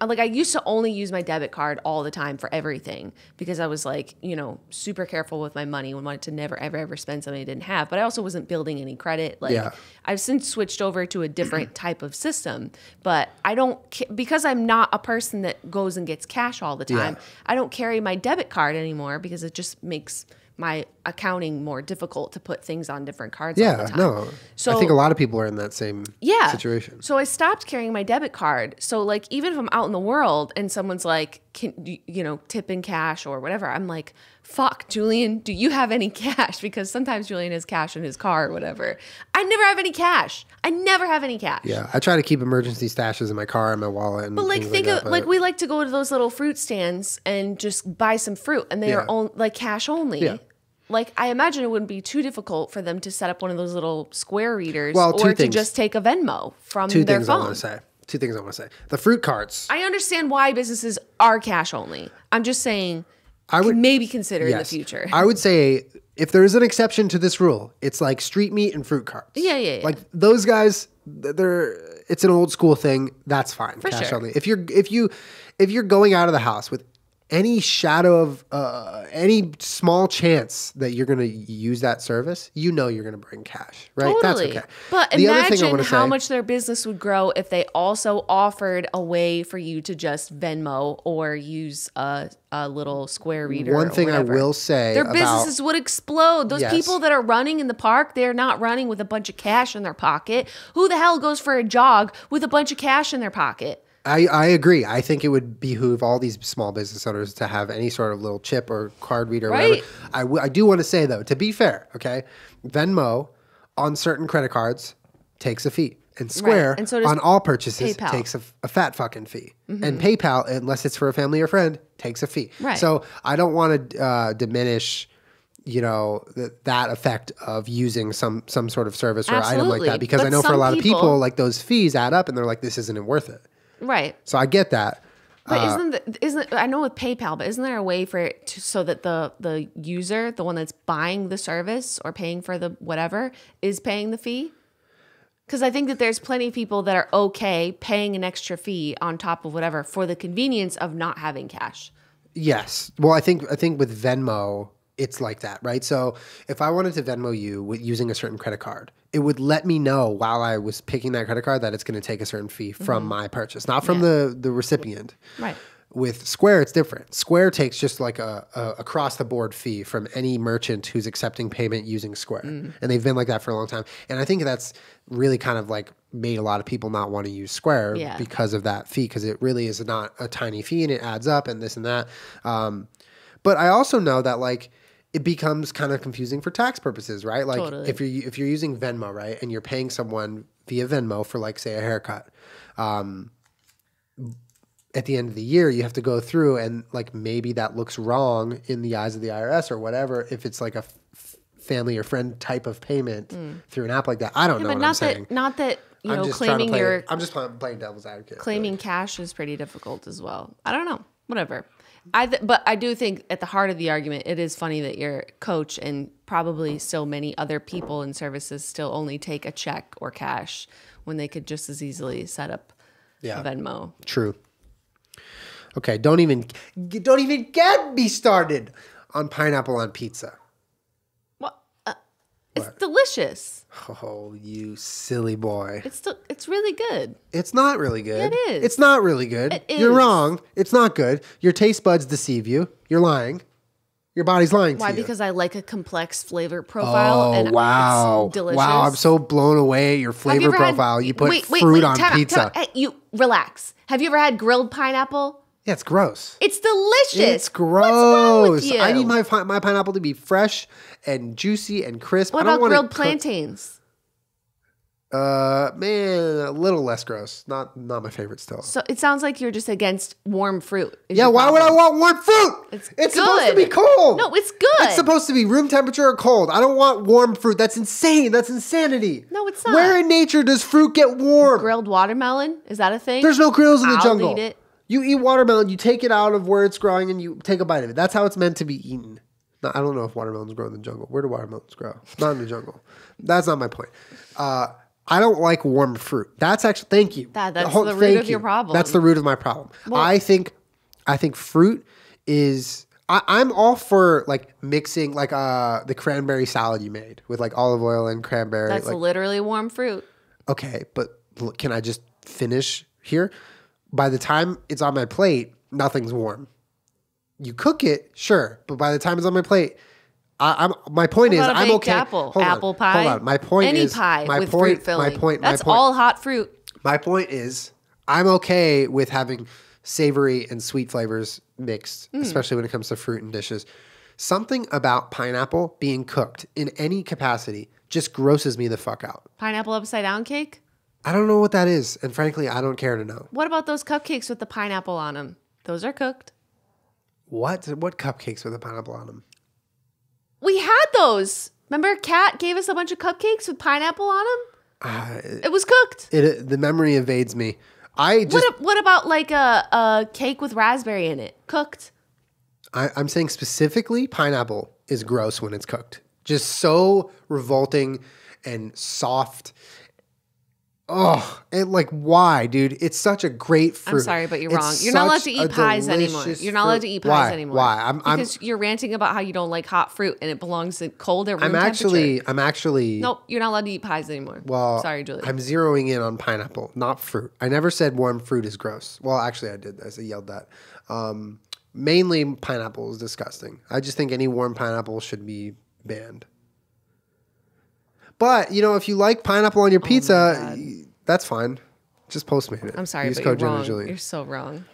like I used to only use my debit card all the time for everything because I was like, you know, super careful with my money and wanted to never, ever, ever spend something I didn't have. But I also wasn't building any credit. Like yeah. I've since switched over to a different type of system, but I don't, because I'm not a person that goes and gets cash all the time. Yeah. I don't carry my debit card anymore because it just makes my accounting more difficult to put things on different cards yeah, all the time. No. So, I think a lot of people are in that same yeah, situation. So I stopped carrying my debit card. So like even if I'm out in the world and someone's like, can you know, tip in cash or whatever, I'm like, fuck, Julien, do you have any cash? Because sometimes Julien has cash in his car or whatever. I never have any cash. I never have any cash. Yeah, I try to keep emergency stashes in my car and my wallet. And but like think like of that, like we like to go to those little fruit stands and just buy some fruit, and they yeah. are on, like cash only. Yeah. Like, I imagine it wouldn't be too difficult for them to set up one of those little square readers well, or things. to just take a Venmo from two their phone. Two things I want to say. Two things I want to say. The fruit carts. I understand why businesses are cash only. I'm just saying I would maybe consider yes. in the future. I would say if there is an exception to this rule, it's like street meat and fruit carts. Yeah, yeah, yeah. Like, those guys, they're it's an old school thing. That's fine. For cash sure. only. If you're, if, you, if you're going out of the house with any shadow of uh, any small chance that you're going to use that service, you know you're going to bring cash, right? Totally. That's okay. But the imagine how say, much their business would grow if they also offered a way for you to just Venmo or use a, a little square reader. One thing I will say, their about, businesses would explode. Those yes. people that are running in the park, they're not running with a bunch of cash in their pocket. Who the hell goes for a jog with a bunch of cash in their pocket? I, I agree. I think it would behoove all these small business owners to have any sort of little chip or card reader or right. whatever. I, w I do want to say, though, to be fair, okay, Venmo on certain credit cards takes a fee. And Square, right. and so on all purchases, PayPal. takes a, a fat fucking fee. Mm-hmm. And PayPal, unless it's for a family or friend, takes a fee. Right. So I don't want to uh, diminish, you know, th that effect of using some some sort of service or Absolutely. item like that. Because but I know for a lot people, of people, like those fees add up and they're like, this isn't worth it. Right. So I get that. But uh, isn't the, isn't I know with PayPal, but isn't there a way for it to, so that the the user, the one that's buying the service or paying for the whatever, is paying the fee? Because I think that there's plenty of people that are okay paying an extra fee on top of whatever for the convenience of not having cash. Yes. Well, I think I think with Venmo, it's like that, right? So if I wanted to Venmo you with using a certain credit card, it would let me know while I was picking that credit card that it's going to take a certain fee from mm-hmm. my purchase, not from yeah. the, the recipient. Right. With Square, it's different. Square takes just like a, a across-the-board fee from any merchant who's accepting payment using Square. Mm. And they've been like that for a long time. And I think that's really kind of like made a lot of people not want to use Square yeah. because of that fee, because it really is not a tiny fee and it adds up and this and that. Um, but I also know that like it becomes kind of confusing for tax purposes, right? Like totally. if you're if you're using Venmo, right, and you're paying someone via Venmo for like, say, a haircut, um, at the end of the year, you have to go through and like maybe that looks wrong in the eyes of the I R S or whatever if it's like a f family or friend type of payment mm. through an app like that. I don't yeah, know but what not I'm that, saying. Not that, you I'm know, claiming play, your... I'm just playing devil's advocate. Claiming but. cash is pretty difficult as well. I don't know. Whatever. I th But I do think at the heart of the argument, it is funny that your coach and probably still many other people in services still only take a check or cash when they could just as easily set up yeah. a Venmo. True. Okay, don't even don't even get me started on pineapple on pizza. Well, uh, it's what? delicious. Oh, you silly boy! It's still, it's really good. It's not really good. It is. It's not really good. It is. You're wrong. It's not good. Your taste buds deceive you. You're lying. Your body's lying Why? to you. Why? Because I like a complex flavor profile. Oh, and wow. It's delicious. Wow, I'm so blown away at your flavor you profile. Had, you put wait, wait, fruit wait, on time pizza. Out, time out. Hey, you relax. Have you ever had grilled pineapple? Yeah, it's gross. It's delicious. It's gross. What's wrong with you? I need my my pineapple to be fresh and juicy and crisp. What I don't about grilled plantains? Uh, man, a little less gross. Not not my favorite still. So it sounds like you're just against warm fruit. Yeah, why would I want warm fruit? It's, it's good. supposed to be cold. No, it's good. It's supposed to be room temperature or cold. I don't want warm fruit. That's insane. That's insanity. No, it's not. Where in nature does fruit get warm? Grilled watermelon? Is that a thing? There's no grills in the I'll jungle. Eat it. You eat watermelon, you take it out of where it's growing and you take a bite of it. That's how it's meant to be eaten. Now, I don't know if watermelons grow in the jungle. Where do watermelons grow? Not in the jungle. That's not my point. Uh, I don't like warm fruit. That's actually, thank you. That, that's oh, the root of you. your problem. That's the root of my problem. Well, I think I think fruit is, I, I'm all for like mixing like uh, the cranberry salad you made with like olive oil and cranberry. That's like, literally warm fruit. Okay, but look, can I just finish here? By the time it's on my plate, nothing's warm. You cook it, sure, but by the time it's on my plate, I, I'm. My point is, I'm okay. Apple, hold apple on, pie. Hold on. My point any is, pie my with point, fruit filling. My point. That's my point, all hot fruit. My point is, I'm okay with having savory and sweet flavors mixed, mm. especially when it comes to fruit and dishes. Something about pineapple being cooked in any capacity just grosses me the fuck out. Pineapple upside down cake. I don't know what that is, and frankly, I don't care to know. What about those cupcakes with the pineapple on them? Those are cooked. What? What cupcakes with the pineapple on them? We had those. Remember, Kat gave us a bunch of cupcakes with pineapple on them? Uh, it was cooked. It, it, the memory evades me. I just. What, what about like a, a cake with raspberry in it? Cooked. I, I'm saying specifically, pineapple is gross when it's cooked. Just so revolting and soft. Oh, and like, why, dude? It's such a great fruit. I'm sorry, but you're it's wrong. You're not allowed to eat pies anymore. You're not allowed to eat pies why? anymore. Why? I'm, because I'm, you're ranting about how you don't like hot fruit and it belongs in cold or room I'm actually, temperature. I'm actually... Nope, you're not allowed to eat pies anymore. Well, sorry, Julie. I'm zeroing in on pineapple, not fruit. I never said warm fruit is gross. Well, actually, I did. I yelled that. Um, mainly, pineapple is disgusting. I just think any warm pineapple should be banned. But, you know, if you like pineapple on your pizza, oh that's fine. Just Postmate it. I'm sorry, Use but code you're wrong. Julie. You're so wrong.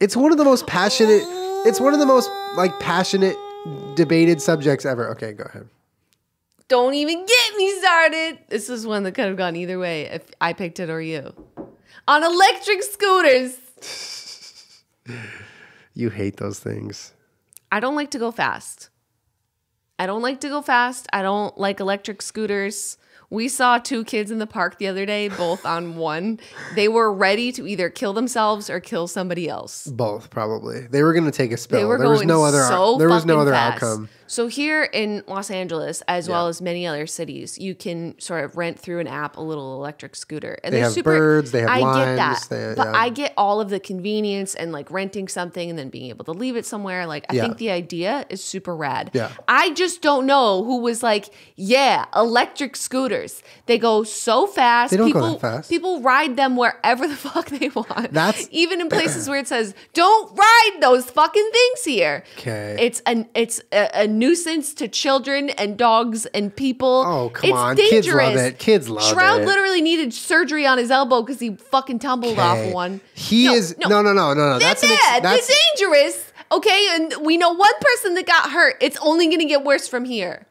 It's one of the most passionate, it's one of the most, like, passionate, debated subjects ever. Okay, go ahead. Don't even get me started. This is one that could have gone either way if I picked it or you. On electric scooters. You hate those things. I don't like to go fast. I don't like to go fast. I don't like electric scooters. We saw two kids in the park the other day, both on one. They were ready to either kill themselves or kill somebody else. Both, probably. They were going to take a spill. They were there going was no other so There was no other fast. outcome. So here in Los Angeles, as yeah. well as many other cities, you can sort of rent through an app a little electric scooter. And they have super, birds. They have I limes. Get that, they, but yeah. I get all of the convenience and like renting something and then being able to leave it somewhere. Like I yeah. think the idea is super rad. Yeah. I just don't know who was like, yeah, electric scooter. They go so fast. They don't people, go that fast. People ride them wherever the fuck they want. That's even in places where it says, don't ride those fucking things here. Okay. It's an it's a, a nuisance to children and dogs and people. Oh, come it's on. Dangerous. Kids love it. Kids love Shroud it. Shroud literally needed surgery on his elbow because he fucking tumbled okay. off one. He no, is no no no no no. That's bad. Ex, that's it's dangerous. Okay, and we know one person that got hurt. It's only gonna get worse from here.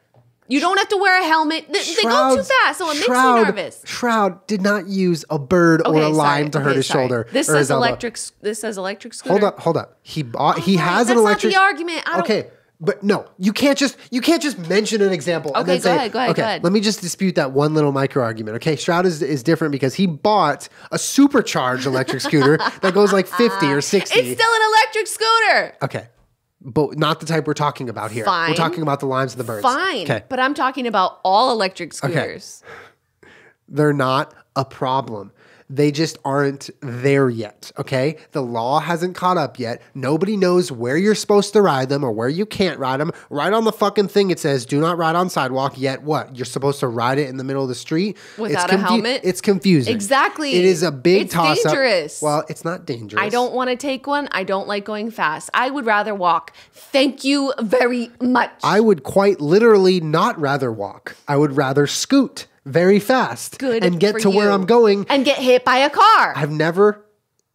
You don't have to wear a helmet. They, they go too fast, so it Shroud, makes me nervous. Shroud did not use a bird okay, or a lime sorry, to okay, hurt his sorry. shoulder. This says electric. This says electric scooter. Hold up, hold up. He bought. Oh he has an electric. That's not the argument. I okay, don't. But no, you can't just you can't just mention an example. Okay, and then go, say, ahead, go ahead. Okay, go ahead. Let me just dispute that one little micro argument. Okay, Shroud is is different because he bought a supercharged electric scooter that goes like fifty or sixty. It's still an electric scooter. Okay. But not the type we're talking about here. Fine. We're talking about the limes and the birds. Fine. Okay. But I'm talking about all electric scooters. Okay. They're not a problem. They just aren't there yet, okay? The law hasn't caught up yet. Nobody knows where you're supposed to ride them or where you can't ride them. Right on the fucking thing it says, do not ride on sidewalk, yet what? You're supposed to ride it in the middle of the street? Without a helmet? It's confusing. Exactly. It is a big toss-up. It's dangerous. Well, it's not dangerous. I don't want to take one. I don't like going fast. I would rather walk. Thank you very much. I would quite literally not rather walk. I would rather scoot. Very fast Good and get to you. where I'm going and get hit by a car. I've never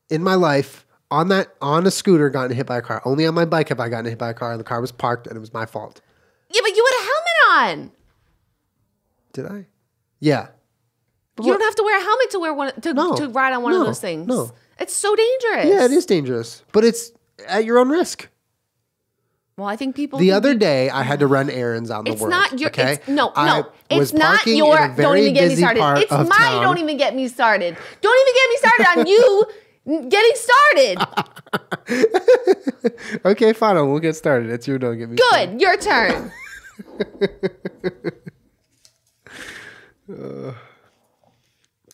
in my life on that on a scooter gotten hit by a car. Only on my bike have I gotten hit by a car and the car was parked and it was my fault. Yeah, but you had a helmet on. Did I? Yeah. But you what? don't have to wear a helmet to wear one to, no. to ride on one no. of those things. No. It's so dangerous. Yeah, it is dangerous. But it's at your own risk. Well, I think people. The other day, I had to run errands on the world. It's not your. Okay? It's, no, no. It's not your. Don't even get me started. It's my. Don't even get me started. Don't even get me started on you getting started. Okay, fine. We'll get started. It's you. Don't get me. Good. Started. Your turn. uh,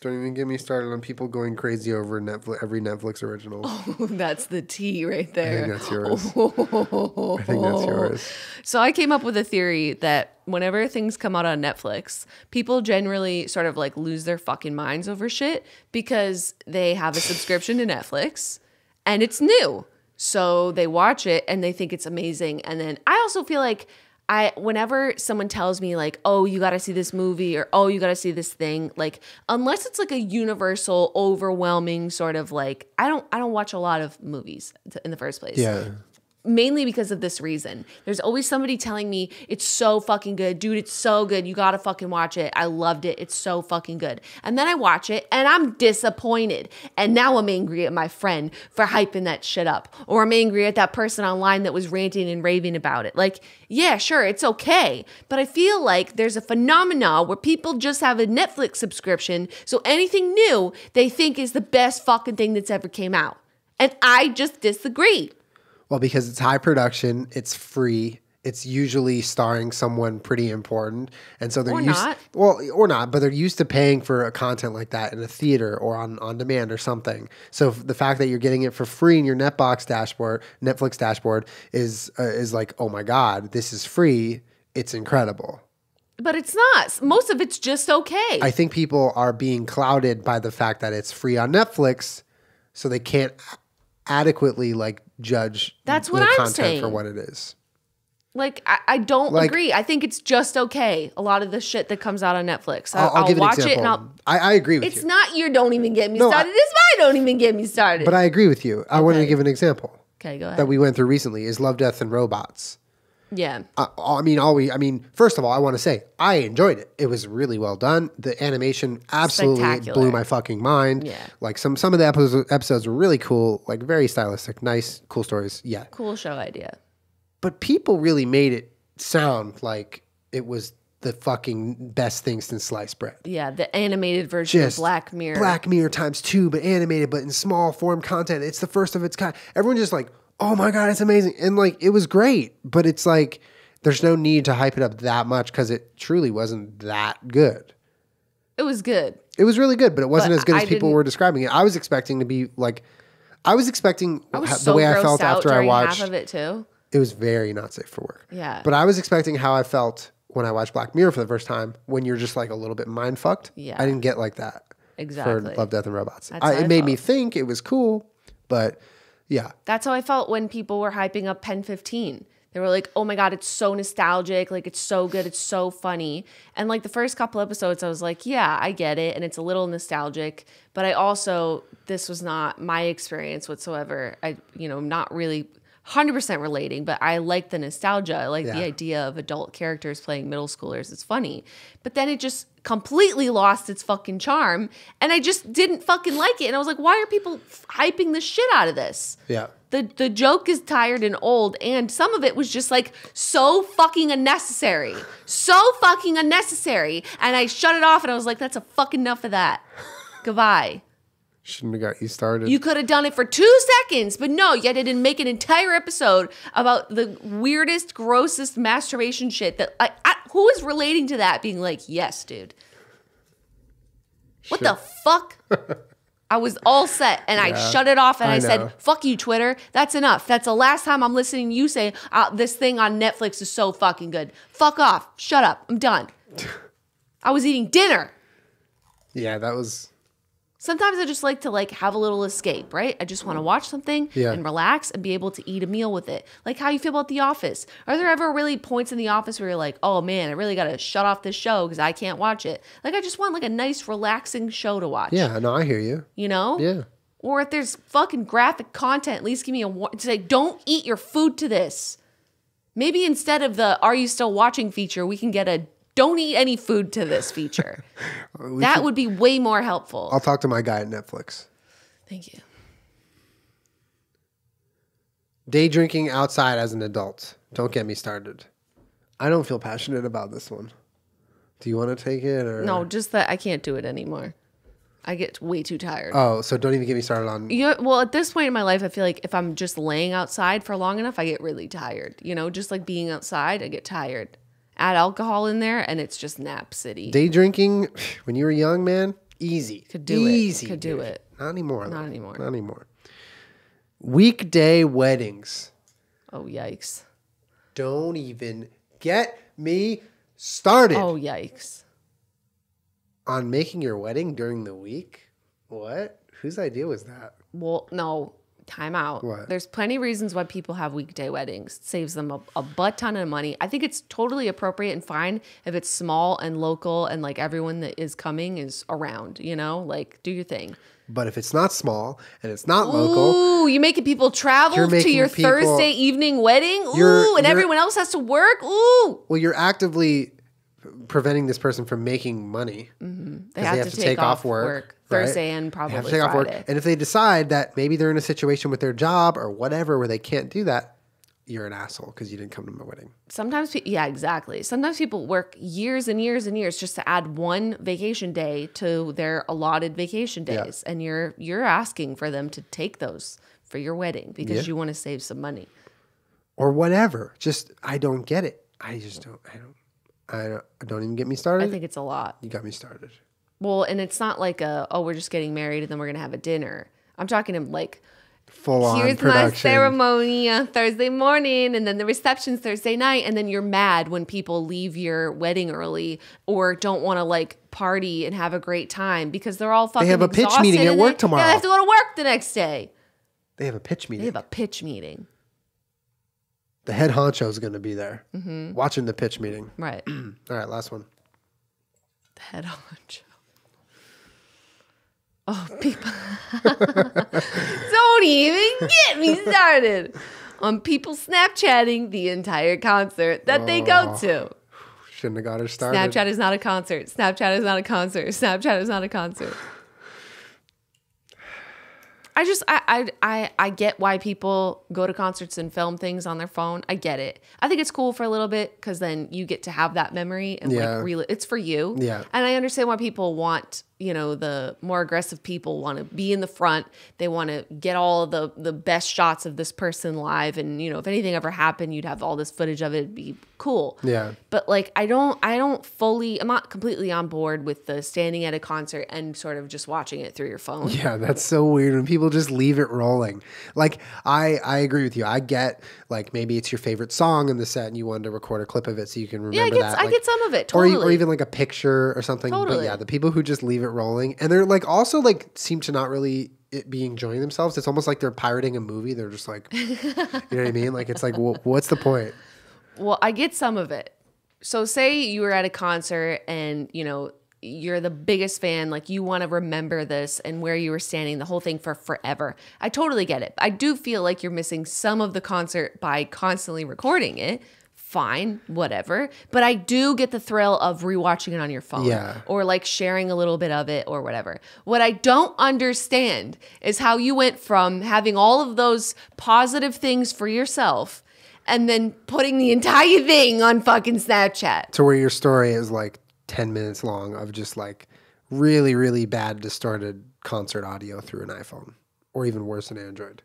don't even get me started on people going crazy over Netflix, every Netflix original. Oh, that's the tea right there. I think that's yours. Oh. I think that's yours. So I came up with a theory that whenever things come out on Netflix, people generally sort of like lose their fucking minds over shit because they have a subscription to Netflix and it's new. So they watch it and they think it's amazing. And then I also feel like I, whenever someone tells me like, oh, you got to see this movie or, oh, you got to see this thing, like, unless it's like a universal, overwhelming sort of like, I don't, I don't watch a lot of movies in the first place. Yeah. Mainly because of this reason. There's always somebody telling me it's so fucking good. Dude, it's so good. You got to fucking watch it. I loved it. It's so fucking good. And then I watch it and I'm disappointed. And now I'm angry at my friend for hyping that shit up. Or I'm angry at that person online that was ranting and raving about it. Like, yeah, sure, it's okay. But I feel like there's a phenomena where people just have a Netflix subscription. So anything new they think is the best fucking thing that's ever came out. And I just disagree. Well, because it's high production, it's free, it's usually starring someone pretty important. And so they're or used not. Well, or not, but they're used to paying for a content like that in a theater or on, on demand or something. So the fact that you're getting it for free in your Netbox dashboard, Netflix dashboard is uh, is like, "Oh my god, this is free. It's incredible." But it's not. Most of it's just okay. I think people are being clouded by the fact that it's free on Netflix, so they can't adequately like judge that's what the I'm content saying for what it is. Like I, I don't like, agree. I think it's just okay. A lot of the shit that comes out on Netflix, I, I'll, I'll, I'll watch it and I'll. I, I agree with it's you. It's not your don't even get me no, started. I, it's my don't even get me started. But I agree with you. I okay. wanted to give an example. Okay, go ahead. That we went through recently is Love, Death, and Robots. Yeah. I, I mean, all we, I mean, first of all, I want to say I enjoyed it. It was really well done. The animation absolutely blew my fucking mind. Yeah. Like some, some of the episodes, episodes were really cool, like very stylistic, nice, cool stories. Yeah. Cool show idea. But people really made it sound like it was the fucking best thing since sliced bread. Yeah, the animated version Just of Black Mirror. Black Mirror times two, but animated, but in small form content. It's the first of its kind. Everyone's just like, oh my God, it's amazing. And like, it was great, but it's like, there's no need to hype it up that much because it truly wasn't that good. It was good. It was really good, but it wasn't but as good as I people were describing it. I was expecting to be like, I was expecting I was so the way I felt after I watched. Half of it too. It was very not safe for work. Yeah. But I was expecting how I felt when I watched Black Mirror for the first time, when you're just like a little bit mind fucked. Yeah. I didn't get like that. Exactly. For Love, Death, and Robots. I, it I made felt. me think it was cool, but yeah. That's how I felt when people were hyping up Pen fifteen. They were like, oh my God, it's so nostalgic. Like, it's so good. It's so funny. And like the first couple episodes, I was like, yeah, I get it. And it's a little nostalgic, but I also, this was not my experience whatsoever. I, you know, not really one hundred percent relating, but I like the nostalgia. I like yeah. the idea of adult characters playing middle schoolers. It's funny. But then it just completely lost its fucking charm, and I just didn't fucking like it. And I was like, why are people hyping the shit out of this? Yeah. The, the joke is tired and old, and some of it was just like so fucking unnecessary. So fucking unnecessary. And I shut it off, and I was like, that's a fucking enough of that. Goodbye. Shouldn't have got you started. You could have done it for two seconds, but no, you didn't make an entire episode about the weirdest, grossest masturbation shit that I, I, who is relating to that being like, yes, dude. What sure. the fuck? I was all set, and yeah. I shut it off, and I, I said, fuck you, Twitter. That's enough. That's the last time I'm listening to you say uh, this thing on Netflix is so fucking good. Fuck off. Shut up. I'm done. I was eating dinner. Yeah, that was... Sometimes I just like to like have a little escape, right? I just want to watch something yeah. and relax and be able to eat a meal with it. Like how you feel about The Office. Are there ever really points in The Office where you're like, oh man, I really got to shut off this show because I can't watch it. Like I just want like a nice relaxing show to watch. Yeah, no, I hear you. You know? Yeah. Or if there's fucking graphic content, at least give me a warning. Say, don't eat your food to this. Maybe instead of the are you still watching feature, we can get a don't eat any food to this feature. That should, would be way more helpful. I'll talk to my guy at Netflix. Thank you. Day drinking outside as an adult. Don't get me started. I don't feel passionate about this one. Do you want to take it? Or? No, just that I can't do it anymore. I get way too tired. Oh, so don't even get me started on... You know, well, at this point in my life, I feel like if I'm just laying outside for long enough, I get really tired. You know, just like being outside, I get tired. Add alcohol in there, and it's just nap city. Day drinking, when you were young, man, easy. Could do easy, it. Easy. Could do dude. it. Not anymore. Not though. anymore. Not anymore. Weekday weddings. Oh, yikes. Don't even get me started. Oh, yikes. On making your wedding during the week? What? Whose idea was that? Well, no. Time out. What? There's plenty of reasons why people have weekday weddings. It saves them a, a butt ton of money. I think it's totally appropriate and fine if it's small and local and like everyone that is coming is around, you know, like do your thing. But if it's not small and it's not Ooh, local. Ooh, you're making people travel to your people, Thursday evening wedding. Ooh, and everyone else has to work. Ooh. Well, you're actively preventing this person from making money. Mm-hmm. They, have they have to, to take, take off work. work. Thursday right? and probably have to take Friday. Off work. And if they decide that maybe they're in a situation with their job or whatever where they can't do that, you're an asshole because you didn't come to my wedding. Sometimes, yeah, exactly. Sometimes people work years and years and years just to add one vacation day to their allotted vacation days, yeah. and you're you're asking for them to take those for your wedding because yeah. you want to save some money or whatever. Just I don't get it. I just don't. I don't. I don't, don't even get me started. I think it's a lot. You got me started. Well, and it's not like a, oh, we're just getting married and then we're going to have a dinner. I'm talking to like, full on production. Here's my ceremony on Thursday morning and then the reception's Thursday night. And then you're mad when people leave your wedding early or don't want to like party and have a great time because they're all fucking exhausted. They have a pitch meeting at work tomorrow. Yeah, they have to go to work the next day. They have a pitch meeting. They have a pitch meeting. The head honcho is going to be there mm-hmm. watching the pitch meeting. Right. All right, last one. The head honcho. Oh, people. Don't even get me started. on people Snapchatting the entire concert that oh, they go to. Shouldn't have got her started. Snapchat is not a concert. Snapchat is not a concert. Snapchat is not a concert. I just, I, I, I, I get why people go to concerts and film things on their phone. I get it. I think it's cool for a little bit because then you get to have that memory and yeah. like real. It's for you. Yeah. And I understand why people want, you know, the more aggressive people want to be in the front. They want to get all the the best shots of this person live. And you know, if anything ever happened, you'd have all this footage of it. It'd be cool. Yeah. But like, I don't, I don't fully, I'm not completely on board with the standing at a concert and sort of just watching it through your phone. Yeah, that's so weird when people just leave it rolling. Like, I, I agree with you. I get like maybe it's your favorite song in the set and you wanted to record a clip of it so you can remember yeah, I get, that. Like, I get some of it totally. Or, or even like a picture or something. Totally. But yeah, the people who just leave it rolling and they're like also like seem to not really it be enjoying themselves. It's almost like they're pirating a movie. They're just like, you know what I mean? Like it's like, well, what's the point? Well, I get some of it. So say you were at a concert and you know you're the biggest fan, like you want to remember this and where you were standing, the whole thing for forever. I totally get it. I do feel like you're missing some of the concert by constantly recording it. Fine, whatever. But I do get the thrill of rewatching it on your phone yeah. or like sharing a little bit of it or whatever. What I don't understand is how you went from having all of those positive things for yourself and then putting the entire thing on fucking Snapchat. To where your story is like ten minutes long of just like really, really bad distorted concert audio through an iPhone or even worse, an Android.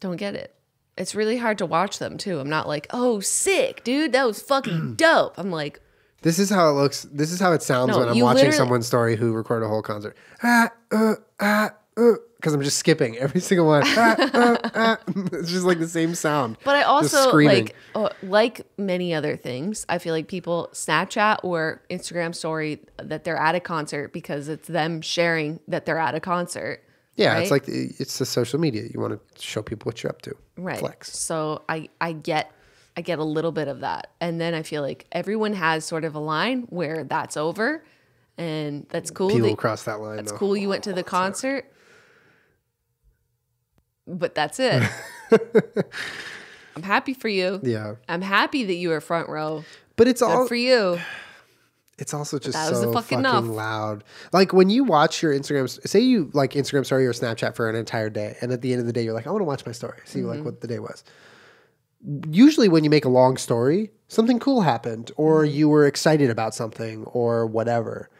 Don't get it. It's really hard to watch them too. I'm not like, oh, sick, dude, that was fucking dope. I'm like, this is how it looks. This is how it sounds no, when I'm watching someone's story who recorded a whole concert. Ah, uh, ah, uh, because I'm just skipping every single one. Ah, uh, ah. It's just like the same sound. But I also like, uh, like many other things, I feel like people Snapchat or Instagram story that they're at a concert because it's them sharing that they're at a concert. Yeah, right? It's like the, it's the social media. You want to show people what you're up to. Right. Flex. So I, I get I get a little bit of that. And then I feel like everyone has sort of a line where that's over and that's cool. People that, cross that line. That's though. Cool. You went to the concert. But that's it. I'm happy for you. Yeah. I'm happy that you were front row. But it's Good all for you. It's also just so fucking, fucking loud. Like when you watch your Instagram, say you like Instagram story or Snapchat for an entire day. And at the end of the day, you're like, I want to watch my story. See mm-hmm. like what the day was. Usually when you make a long story, something cool happened or mm-hmm. you were excited about something or whatever.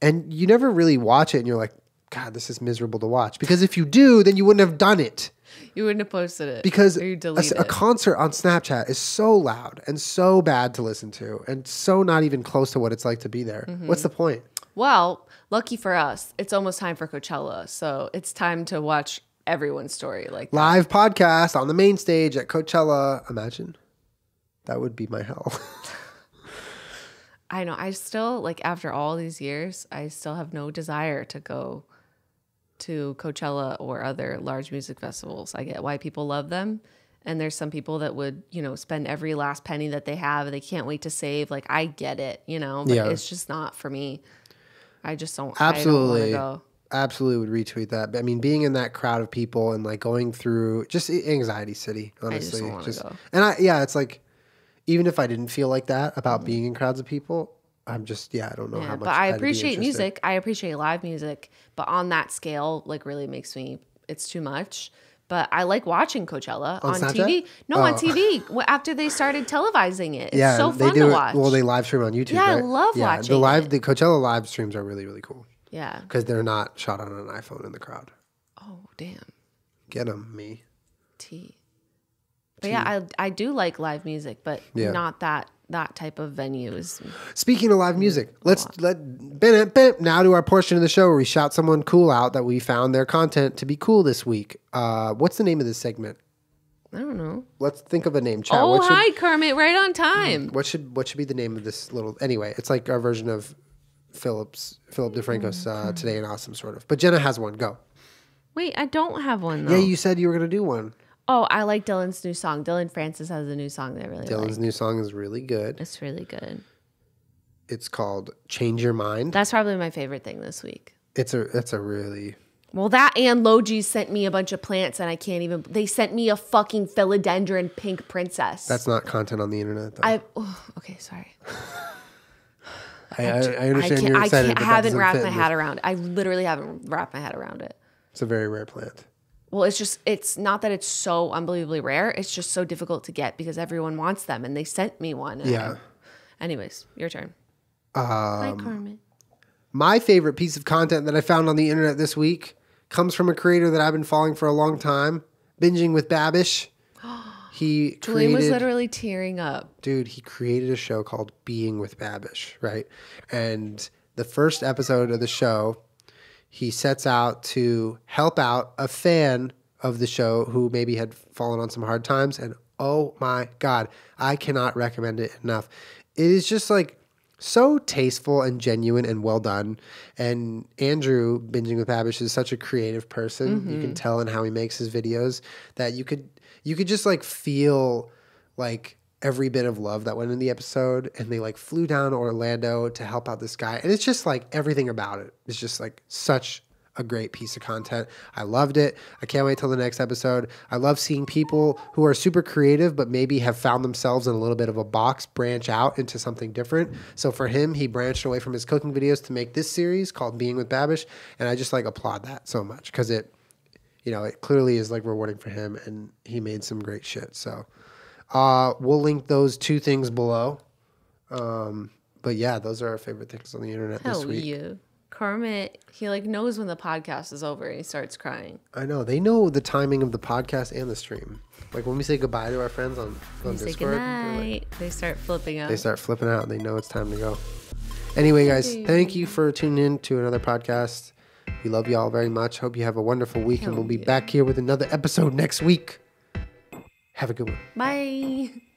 And you never really watch it. And you're like, God, this is miserable to watch. Because if you do, then you wouldn't have done it. You wouldn't have posted it. Because or you delete a, a concert on Snapchat is so loud and so bad to listen to and so not even close to what it's like to be there. Mm-hmm. What's the point? Well, lucky for us, it's almost time for Coachella. So it's time to watch everyone's story. Like live that. Podcast on the main stage at Coachella. Imagine. That would be my hell. I know. I still, like after all these years, I still have no desire to go to Coachella or other large music festivals. I get why people love them. And there's some people that would, you know, spend every last penny that they have and they can't wait to save. Like, I get it, you know, but yeah. it's just not for me. I just don't, absolutely. I don't want to go. Absolutely would retweet that. I mean, being in that crowd of people and like going through just anxiety city, honestly. I just just, go. And I, yeah, it's like, even if I didn't feel like that about being in crowds of people, I'm just, yeah, I don't know yeah, how much. But I appreciate music. I appreciate live music. But on that scale, like really makes me, it's too much. But I like watching Coachella on, on T V. No, oh. on T V after they started televising it. It's yeah, so fun they do to watch. It, well, they live stream on YouTube. Yeah, right? I love yeah, watching the live. It. The Coachella live streams are really, really cool. Yeah. Because they're not shot on an iPhone in the crowd. Oh, damn. Get them, me. T. But T. yeah, I, I do like live music, but yeah. not that. That type of venue is. Speaking of live music, let's let bam, bam, now to our portion of the show where we shout someone cool out that we found their content to be cool this week. Uh, what's the name of this segment? I don't know. Let's think of a name. Chat. Oh, what should, hi Kermit, right on time. What should what should be the name of this little? Anyway, it's like our version of Philip's Philip DeFranco's uh, Today in Awesome, sort of. But Jenna has one. Go. Wait, I don't have one though. Yeah, you said you were gonna do one. Oh, I like Dylan's new song. Dylan Francis has a new song that I really Dylan's like. Dylan's new song is really good. It's really good. It's called Change Your Mind. That's probably my favorite thing this week. It's a, it's a really Well, that and Logie sent me a bunch of plants and I can't even, they sent me a fucking philodendron pink princess. That's not content on the internet though. I, oh, okay, sorry. I, I, I understand I you're excited, I, but I haven't wrapped my hat around it. I literally haven't wrapped my hat around it. It's a very rare plant. Well, it's just, it's not that it's so unbelievably rare. It's just so difficult to get because everyone wants them and they sent me one. Yeah. Anyways, your turn. Um, Hi, Carmen. My favorite piece of content that I found on the internet this week comes from a creator that I've been following for a long time, Binging with Babish. He created, Julian was literally tearing up. Dude, he created a show called Being with Babish, right? And the first episode of the show, he sets out to help out a fan of the show who maybe had fallen on some hard times. And oh my God, I cannot recommend it enough. It is just like so tasteful and genuine and well done. And Andrew, Binging with Babish, is such a creative person. Mm-hmm. You can tell in how he makes his videos that you could... You could just like feel like every bit of love that went in the episode, and they like flew down to Orlando to help out this guy. And it's just like everything about it is just like such a great piece of content. I loved it. I can't wait till the next episode. I love seeing people who are super creative, but maybe have found themselves in a little bit of a box branch out into something different. So for him, he branched away from his cooking videos to make this series called Being with Babish. And I just like applaud that so much because it, you know, it clearly is like rewarding for him, and he made some great shit. So uh, we'll link those two things below. Um, but yeah, those are our favorite things on the internet Hell this week. You. Kermit, he like knows when the podcast is over and he starts crying. I know. They know the timing of the podcast and the stream. Like when we say goodbye to our friends on, on Discord, like, they start flipping out. They start flipping out. They know it's time to go. Anyway, guys, thank you for tuning in to another podcast. We love y'all very much. Hope you have a wonderful week, and we'll be back here with another episode next week. Have a good one. Bye.